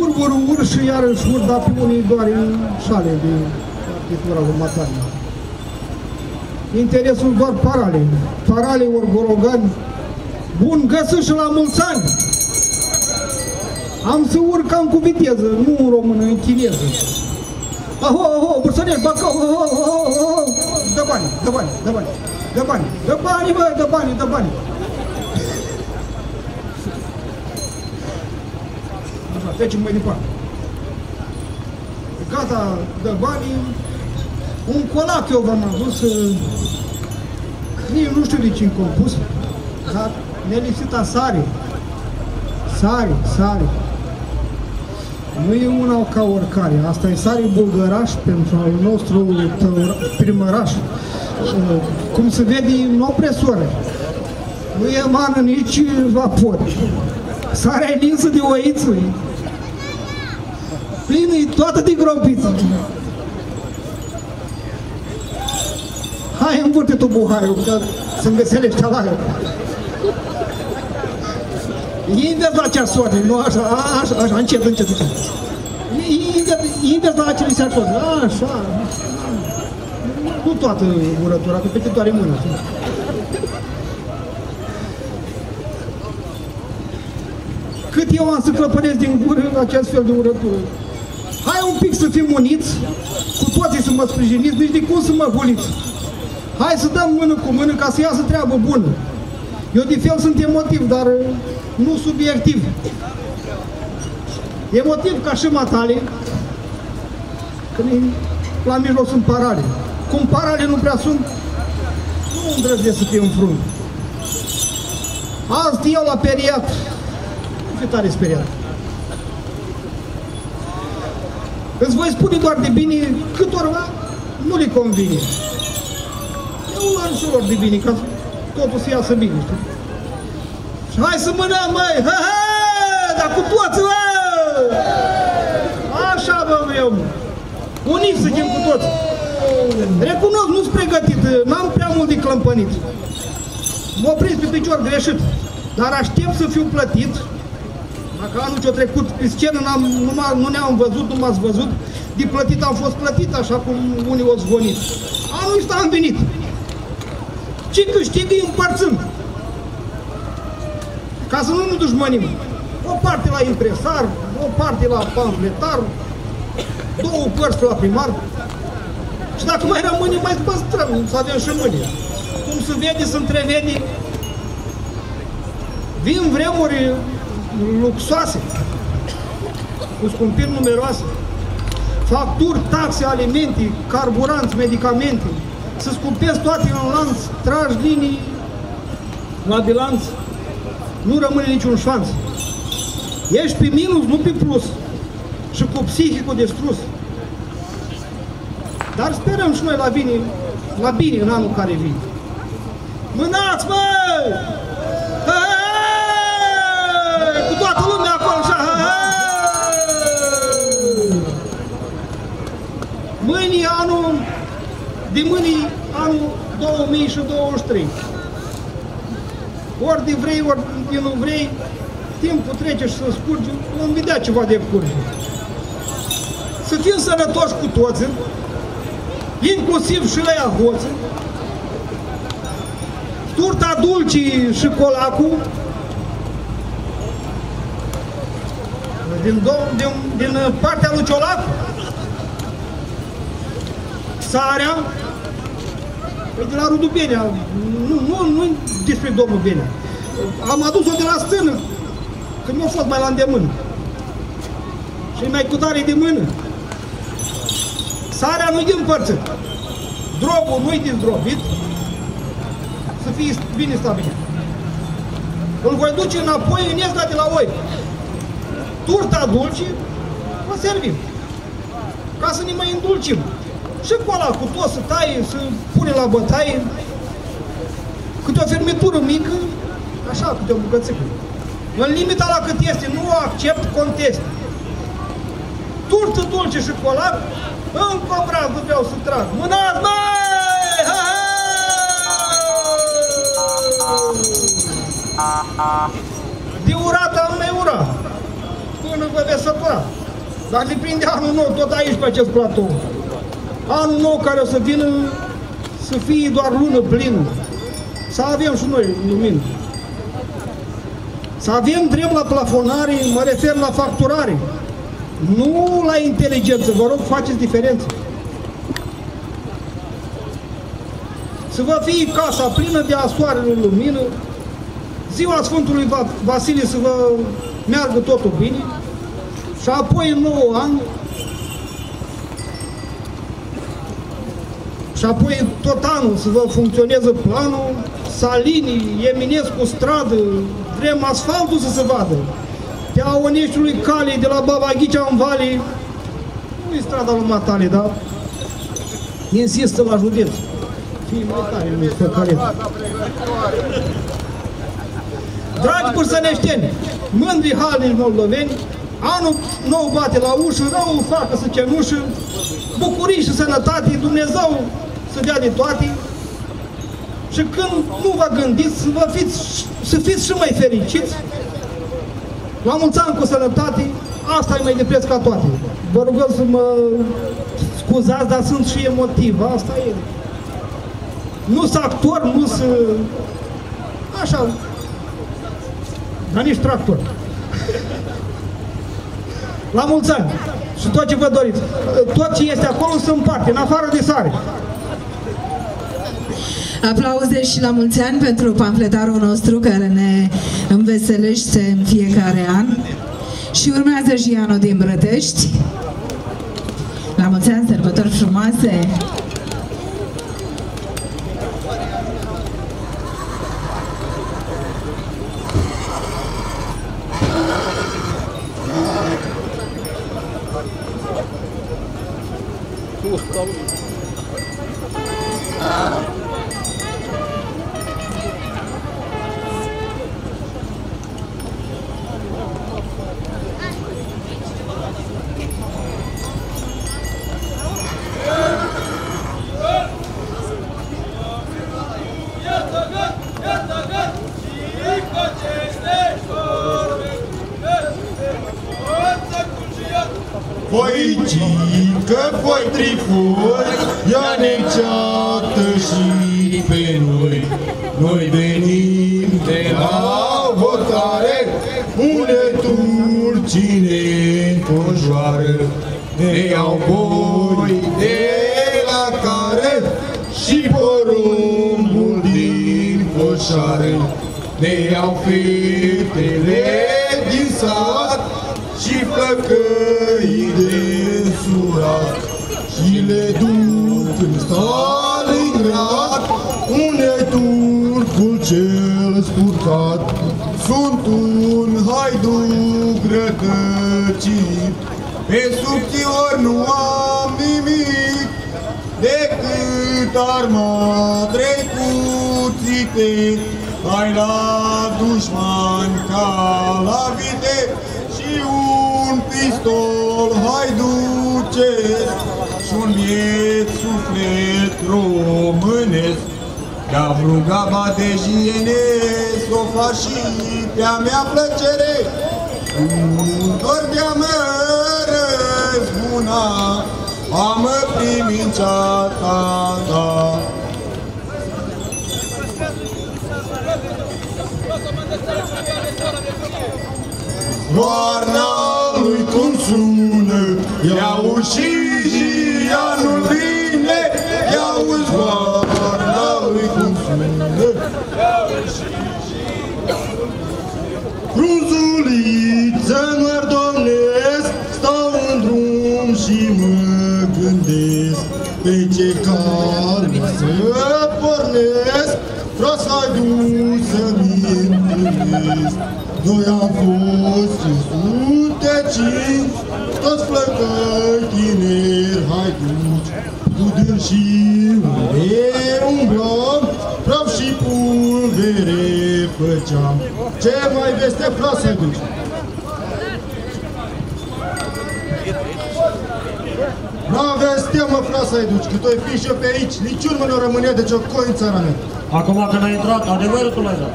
Ur, ur, ur și iarăși ur, dar pe unii doar în șale de partitura următoare. Interesul doar parale. Parale, ori borogani. Bun găsit și la mulți ani! Am să urcam cu viteză, nu în română, în chineză. Aho, aho, Bârsănești, Bacău, aho, aho, aho! Dă bani, dă bani, dă bani, dă bani, dă bani, bă, dă bani, dă bani! Trecem mai departe. Gata, dă banii. Un colac eu v-am adus. Nici nu știu de ce-i compus. Dar ne-a lipsit a sare. Sare, sare. Nu e una ca oricare. Asta e sare bulgăraș pentru al nostru primăraș. Cum se vede, nu o presoare. Nu e mană nici vapor. Sarea e linsă de oiță. Plină e toată de gropiță. Hai, învârte tu buhaiul, că se înveselește alaiul. E invers la ceasoare, nu așa, așa, așa, încet, încet, încet. E invers la acele ceasoare, așa. Nu toată urătura, că pe te doare mâna. Cât eu am să clăpănesc din gură în acest fel de urătură. Hai un pic să fim uniți, cu toții să mă sprijiniți, nici de cum să mă huliți. Hai să dăm mână cu mână ca să iasă treabă bună. Eu de fel sunt emotiv, dar nu subiectiv. Emotiv ca și matale, când la mijloc sunt parale. Cum parale nu prea sunt, nu îndrăznesc să fie în frunte. Azi eu la periat. Fii tare speriat. Îți voi spune doar de bine, câtorva nu le convine. Eu am și lor de bine, ca totul să iasă bine, știi? Și hai să mânăm, măi! Ha-ha! Dar cu toți, mă! Așa vă vreau, mă! Uniți să chem cu toți! Recunosc, nu-s pregătit, n-am prea mult de clămpănit. M-a prins pe picior greșit, dar aștept să fiu plătit. Dacă anul ce-a trecut pe scenă -am, numai, nu ne-am văzut, nu m-ați văzut, de plătit am fost plătit, așa cum unii o zvonit. Anul ăsta am venit. Ce câștig îi împărțim? Ca să nu ne dușmănim. O parte la impresar, o parte la pamfletar, două părți la primar. Și dacă mai rămâne, mai păstrăm, să avem și mâine. Cum se vede, se întrevede. Vin vremuri luxoase, cu scumpiri numeroase, facturi, taxe, alimente, carburanți, medicamente, se scumpesc toate în lanț, tragi linii la bilanț, nu rămâne niciun șanț. Ești pe minus, nu pe plus, și cu psihicul distrus. Dar sperăm și noi la bine, la bine în anul care vine. Mânați, măi! Cu toată lumea acolo, așa! Mâine anul, de mâine anul două mii douăzeci și trei. Ori de vrei, ori de nu vrei, timpul trece și se scurge, vom vedea ceva de curge. Să fim sănătoși cu toți, inclusiv și la ea hoță, turta dulcii și colacul din, din, din partea lui Ciolac, sarea e de la Rudu Benea, nu, nu, nu despre domnul Benea, am adus-o de la stână, că mi-a fost mai la îndemână și mai cu tare de mână. Sarea nu-i din părță, drogul nu-i din zdrobit, să fie bine stabilit. Îl voi duce înapoi în ezda de la oi. Turta dulce o servim, ca să ne mai îndulcim. Și cu ăla, cu tot, să taie, să pune la bătaie, câte o fermitură mică, așa, câte o bucățică. În limita la cât este, nu o accept, contest. Turtă dulce și colac, încă o brază vreau să trag. Mânați, măi! Ha, ha! De urata nu mai ura, până vă veți sătura. Dar le prinde anul nou, tot aici pe acest platou. Anul nou care o să vină, să fie doar lună plină. Să avem și noi lumină. Să avem drept la plafonare, mă refer la facturare. Nu la inteligență, vă rog, faceți diferență. Să vă fie casa plină de a soarelui lumină, ziua Sfântului Vasile să vă meargă totul bine și apoi în nouă an și apoi tot anul să vă funcționeze planul, salinii, Eminescu stradă, vrem asfaltul să se vadă. De a Oneștiului Cale, de la Babaghicea în Vale, nu-i strada lui Matale, dar insistă la județ. Fii mai tare, nu-i strada. Dragi bârsăneșteni, mândri halnici moldoveni, anul nou bate la ușă, rău facă să cenușă, bucurii și sănătate, Dumnezeu să dea de toate. Și când nu vă gândiți, să, vă fiți, să fiți și mai fericiți. La mulți ani cu sănătate, asta e mai de preț ca toate. Vă rugăm să mă scuzați, dar sunt și emotiv, asta e. Nu sunt actor, nu sunt... așa... dar nici tractor. La mulți ani și tot ce vă doriți. Tot ce este acolo se împarte, în afară de sare. Aplauze și la mulți ani pentru pamfletarul nostru care ne înveselește în fiecare an. Și urmează și anul din Brătești. La mulți ani, sărbători frumoase! Voi cică, voi trifuri, ea ne ceată și pe noi. Noi venim de la votare, une turcine înconjoară. Ne iau voi de la care și porumbul din coșare. Ne iau fetele din sat și flăcăi de surat și le duc în Stalingrad, unde turcul cel spurcat. Sunt un haiduc rătăcit, pe subțior nu am nimic decât arma trecuțite. Hai la dușman ca la vite și un pistol haiducesc și un biet suflet românesc. Te-am rugat batejienesc, o fac și pe-a mea plăcere. Întors-a mea răzbuna, am primit cea ta ta. Goarna lui cum sună, i-auzi și anul vine, i-auzi goarna lui cum sună, i-auzi și anul vine. Frunzuliță-n mărdomnesc, stau în drum și mă gândesc, pe ce calmi să pornesc, vreau să ajung să-mi întâlnesc. Noi am fost cinci sute cinci, toți flăcăi tineri haiduci, cu dânsii unde umblam, praf și pulvere făceam. Ce mai veste vreau să duci? N-am vestea, mă, frasa duci, cât oi fi și eu pe aici, nici urmă nu rămâne de ciocoi în țara mea. Acum când ai intrat, adevărul tu l-ai dat.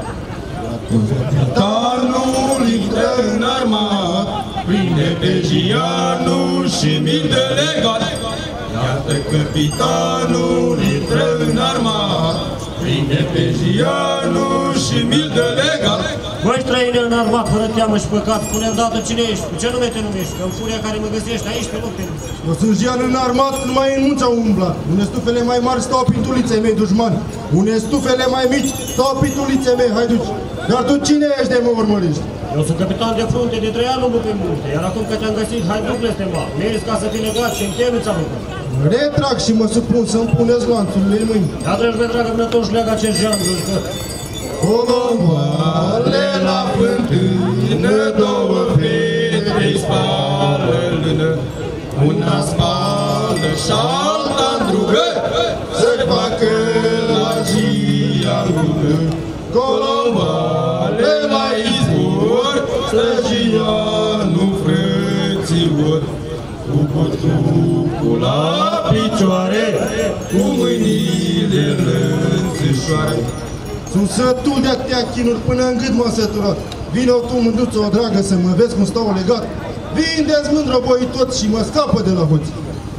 Tanul intră în armat, prinde pe Gianul și mii de legat. Iată capitanul intră în armat, prinde pe Gianul și mii de legat. Băi, străine în armat, fără teamă și păcat, spune-mi dată cine ești, cu ce nume te numești, că-n furia care mă găsești aici pe loc te numești. Eu sunt Jian în armat, numai în munți au umblat, une stufele mai mari stau pintuliței mei dușmani, une stufele mai mici stau pintuliței mei haiduci, dar tu cine ești de mă urmăriști? Eu sunt capitan de frunte, de trei ani nu pe multe, iar acum că te-am găsit, hai duc peste mă, meriți ca să fii legat și-mi temeți amâncă. Retrag și mă supun să-mi puneți lanțurile în mâini. Da, dragi mei, dragă, până toți leagă acest Jean, Codomoale la fântână, două fete-i spală lână. Una spală și-alta îndrugă, să-i facă la gia lună. Codomoale la izbor, slăgianul frățior. Cu butucul la picioare, cu mâinile lănțișoare. Sunt sătul de atâtea chinuri, până-n gât m-am săturat. Vino tu, mânduță, o dragă, să mă vezi cum stau legat. Vindeți mândră voi toți și mă scapă de la hoți.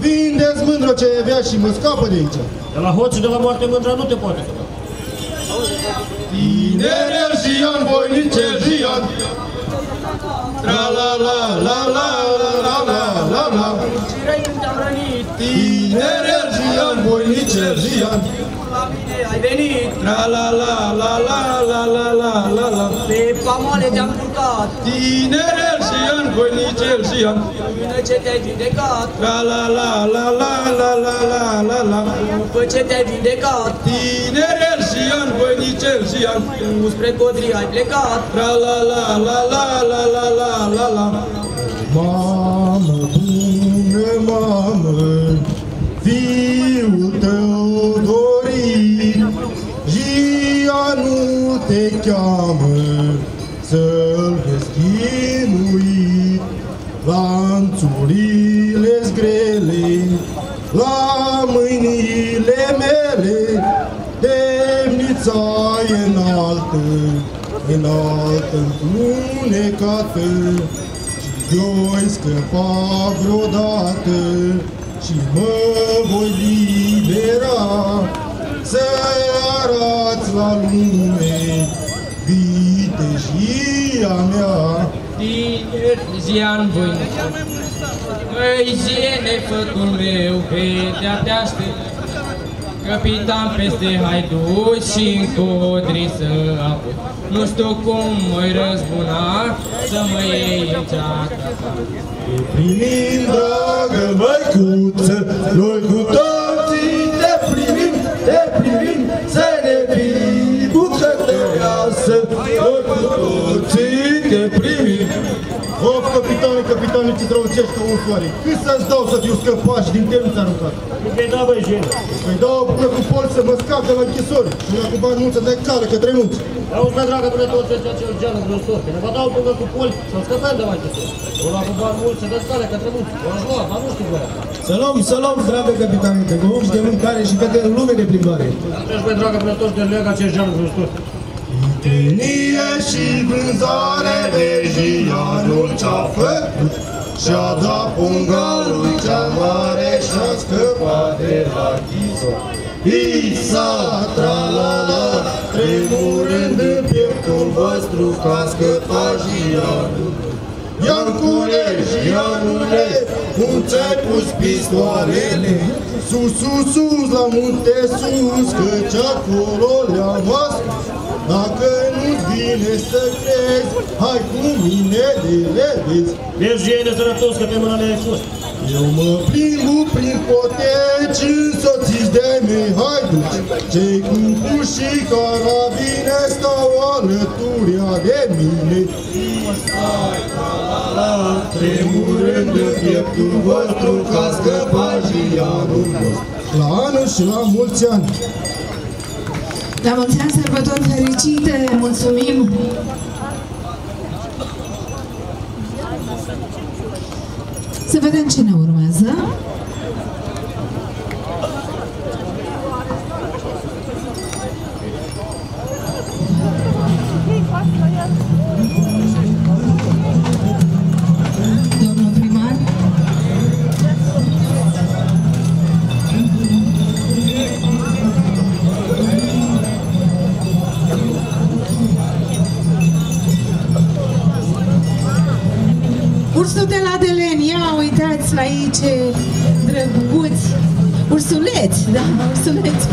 Vindeți mândră ce e vea și mă scapă de aici. De la hoți și de la moarte mândra nu te poate. Tinerel Jian, voinice Jian. Tra-la-la-la-la-la-la-la-la-la. Tinerel Jian, voinice Jian. Ai venit! Tra-la-la-la-la-la-la-la-la-la. Pe pamoale te-am culcat, tinerel Jian, voinicel Jian. Lumină ce te-ai vindecat, tra-la-la-la-la-la-la-la-la-la. După ce te-ai vindecat, tinerel Jian, voinicel Jian. Spre codrii ai plecat, tra-la-la-la-la-la-la-la-la-la. Mamă bună, mamă, fiul tău dorit, Jianul te cheamă să-l vezi chinuit. Lanțurile-s grele la mâinile mele, temnița-i înaltă, înaltă-ntunecată. nu-i scăpa vreodată și mă voi libera să arăt la lume vitejia mea. Din ziua-n voină, măi zile, fătul meu, pe te-a te aștept, căpitan peste haiduci și în codri să aput. Nu știu cum mă-i răzbuna să mă iei în ceaca ta. Te primim, dragă măicuță, noi cu toții te primim, te primim, să ne fii bucătăreasă, noi cu toții te primim. Of, capitane, capitane, ce drăuțești ca un soare! Cât să-ți dau să fiu scăpași din temnița aruncat? Că-i dau, băi, jenă! Că-i dau o bună cu pol să mă scap de la închisori și una cu bani mulță de-ai cală către nunți! Auzi, mă, dragă, până tot ce-ți acel geană grăsor, că ne va dau o bună cu pol să-l scăpăm de la închisori! Una cu bani mulță de-ai cală către nunți! O-aș lua, mă, nu știu voia! Să luăm, să luăm, dragă, capitane, că găuși de mâncare și către lume de plimbare! Tenie și vânzare de jianul ce-a făcut, și-a dat pungalul cea mare și-a scăpat de la chisor. Isa, tra-la-la, tremurând în pieptul vostru, ca scăpat jianul. Iancule, jianule, cum ți-ai pus pistoarele? Sus, sus, sus, la munte sus, căci acolo le-am ascuns. Dacă nu-ți vine să crezi, hai cu mine de revezi. Mergi, jene, sărătos, că pe mâna le-ai fost. Eu mă plimbu prin poteci, însoțiți de mei haiduci. Cei cu puși și carabine stau alăturea de mine. Stai, la, tremurând în pieptul vostru, ca scăpa și iarul vostru. La anul și la mulți ani! La mulți ani, sărbători fericite! Mulțumim! Să vedem cine urmează. Ursul de la Deleni, ia uitați la ei ce drăguți, ursuleți, da, ursuleți.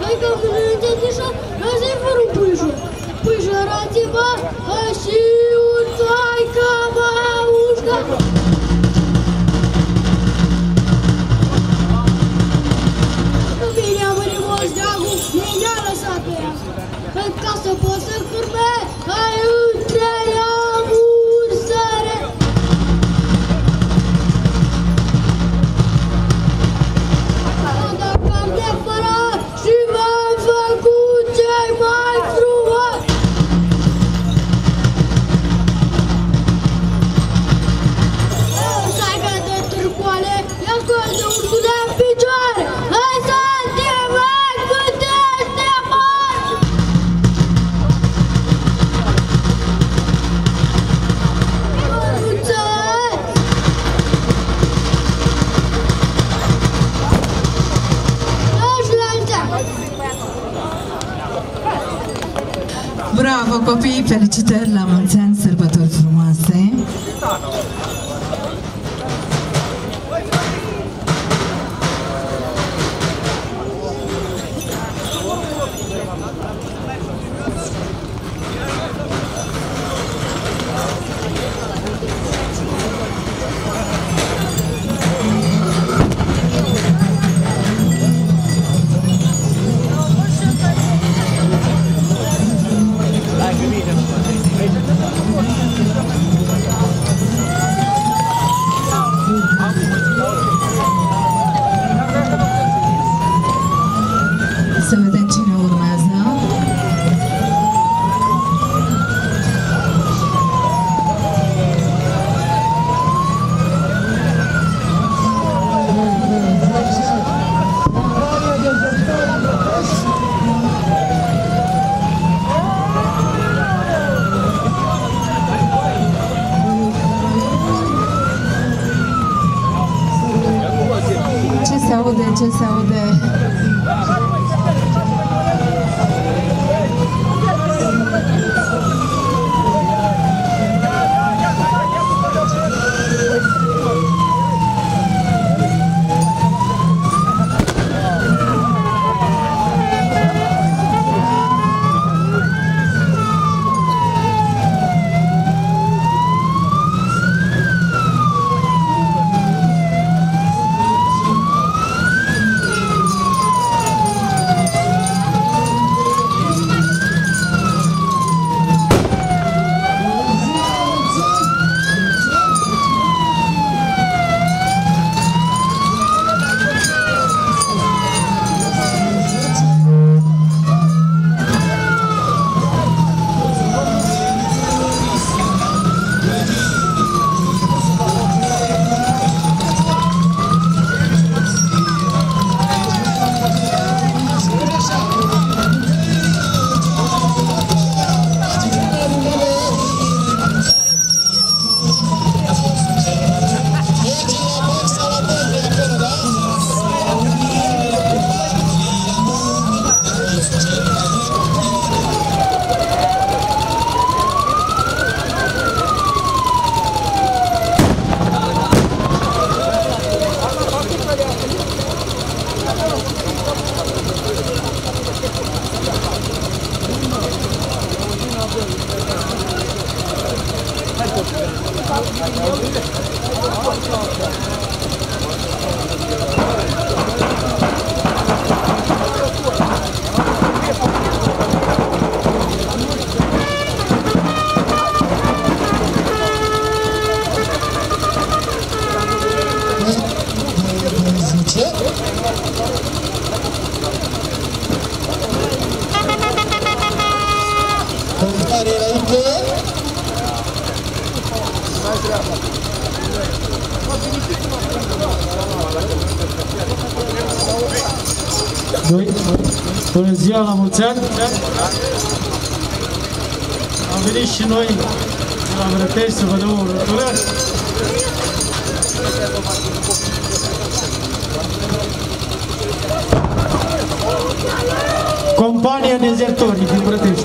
Păi că când îl înceți așa, lasă-i fără un pâjor. Pâjor Bravo copii, felicitări, la mulți ani, sărbători frumoase! Ce se aude? Bună ziua, la mulți ani! Am venit și noi de la Brătești să vă dăm o rândură. Compania dezertorii din Brătești.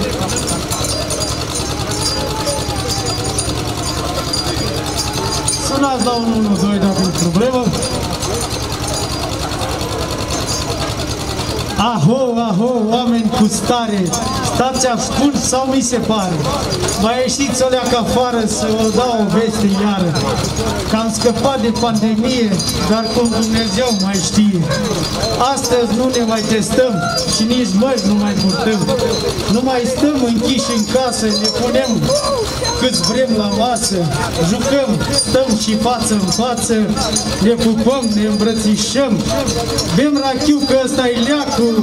Sunați la unu unu doi dacă e problemă. Aho, aho, oameni cu stare! dați ascult sau mi se pare. Mai ieșiți alea ca afară să vă dau o veste iară, că am scăpat de pandemie, dar cum Dumnezeu mai știe. Astăzi nu ne mai testăm și nici măști nu mai purtăm. Nu mai stăm închiși în casă, ne punem cât vrem la masă, jucăm, stăm și față în față, ne pupăm, ne îmbrățișăm, bem rachiu că ăsta-i leacul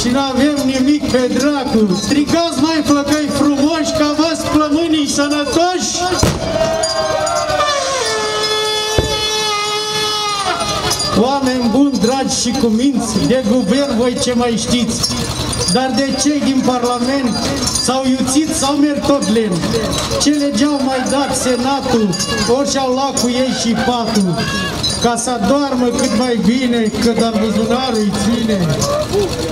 și n-avem nimic pe dracu. Strigați mai flăcăi frumoși, ca vă-s plămânii sănătoși! Oameni buni, dragi și cuminți, de guvern voi ce mai știți, dar de cei din Parlament s-au iuțit sau merg tot len. Ce lege au mai dat Senatul, ori și-au luat cu ei și patul, ca să doarmă cât mai bine, că dar buzunarul îi ține.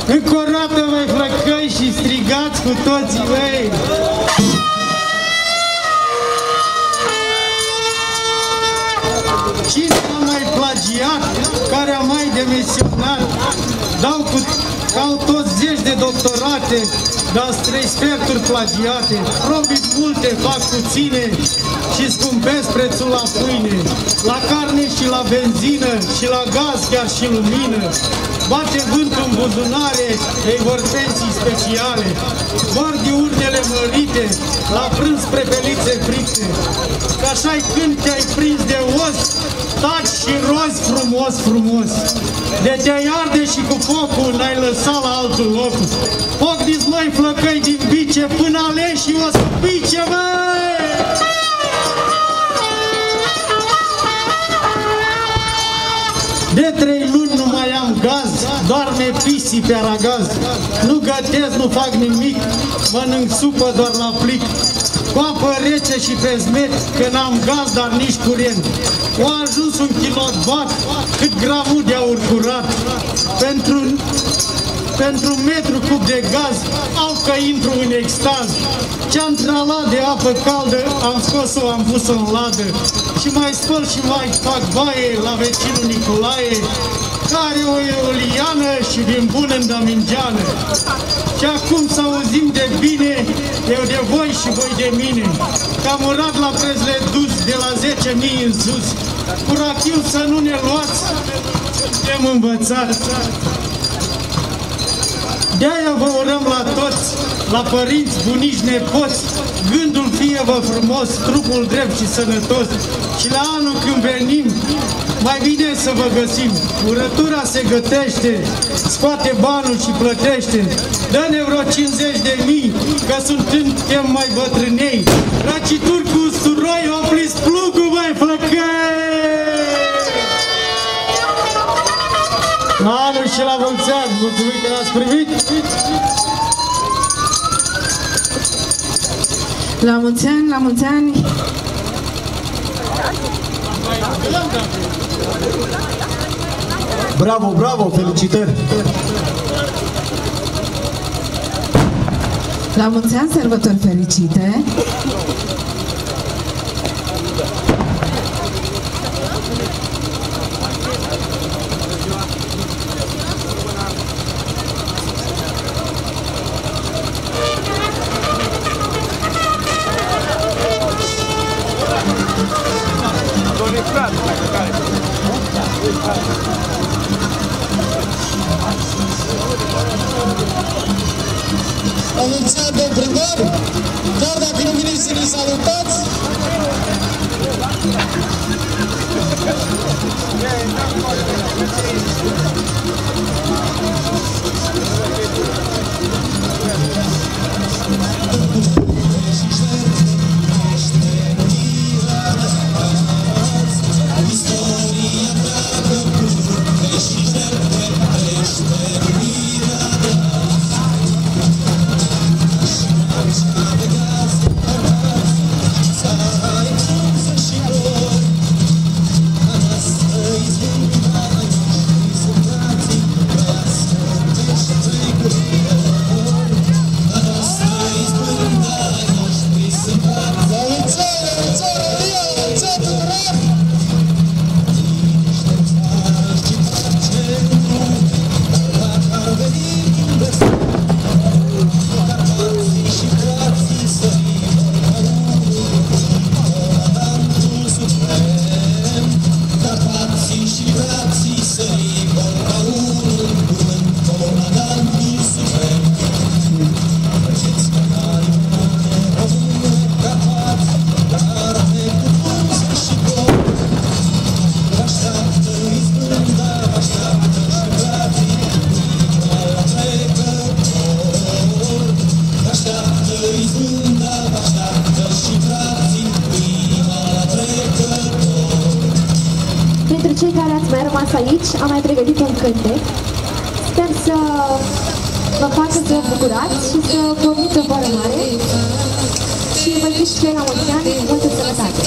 Încă o dată voi flăcăi și strigați cu toții mei! Cine a mai plagiat, care a mai demesionat, dau cu... Au toți zeci de doctorate, dar trei sferturi plagiate. Promit multe, fac puține și scumpesc prețul la pâine, la carne și la benzină, și la gaz, chiar și lumină. Bate vântul în buzunare, ei vor pensii speciale. Mor de urnele mărite, la prânz prepelițe fripte. Că așa-i când te-ai prins de os, taci și rozi frumos, frumos. De te-ai arde și cu focul n-ai lăsat la altul loc. Foc dis mai flăcăi din bice, până aleși și o să pice, măi! De trei luni nu mai am gaz, doarme pisii pe aragaz. Nu gătesc, nu fac nimic, mănânc supă doar la plic. Cu apă rece și pe zmet, că n-am gaz, dar nici curent. O ajuns un kilowatt, cât gramul de aur curat. Pentru, pentru un metru cub de gaz, au că intru în extaz. Ce-am tralat de apă caldă, am scos-o, am pus-o în ladă. Și mai spăl și mai fac baie la vecinul Nicolae, care o eoliană și din bună în damingeană. Și acum să auzim de bine, eu de voi și voi de mine, că am urat la prezle dus de la zece mii în sus. Cu rachiu să nu ne luați, suntem învățați. De-aia vă urăm la toți, la părinți, bunici, nepoți, gândul fie-vă frumos, trupul drept și sănătos. Și la anul când venim, mai bine să vă găsim. Urătura se gătește, scoate banul și plătește. Dă-ne vreo cincizeci de mii, că suntem mai bătrânei. Răcituri cu usturoi, opriți plugul, mai flăcăi! La anul și la mulți ani, mulțumim că l-ați privit! La mulți ani, la mulți ani! Bravo, bravo, felicitări! La mulți ani, sărbători fericite! Anunțat de primar, chiar dacă nu veniți să ne salutați. We'll be right back. aici, am mai pregătit un cântec. Sper să vă facă să vă bucurați și să vă multă vorbă mare. Și vă gândi și la mulți ani, multă sănătate!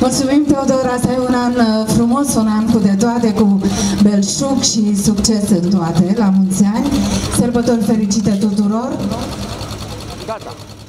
Mulțumim, Teodora, să ai un an frumos, un an cu de toate, cu belșug și succes în toate, la mulți ani, sărbători fericite tuturor! Gata!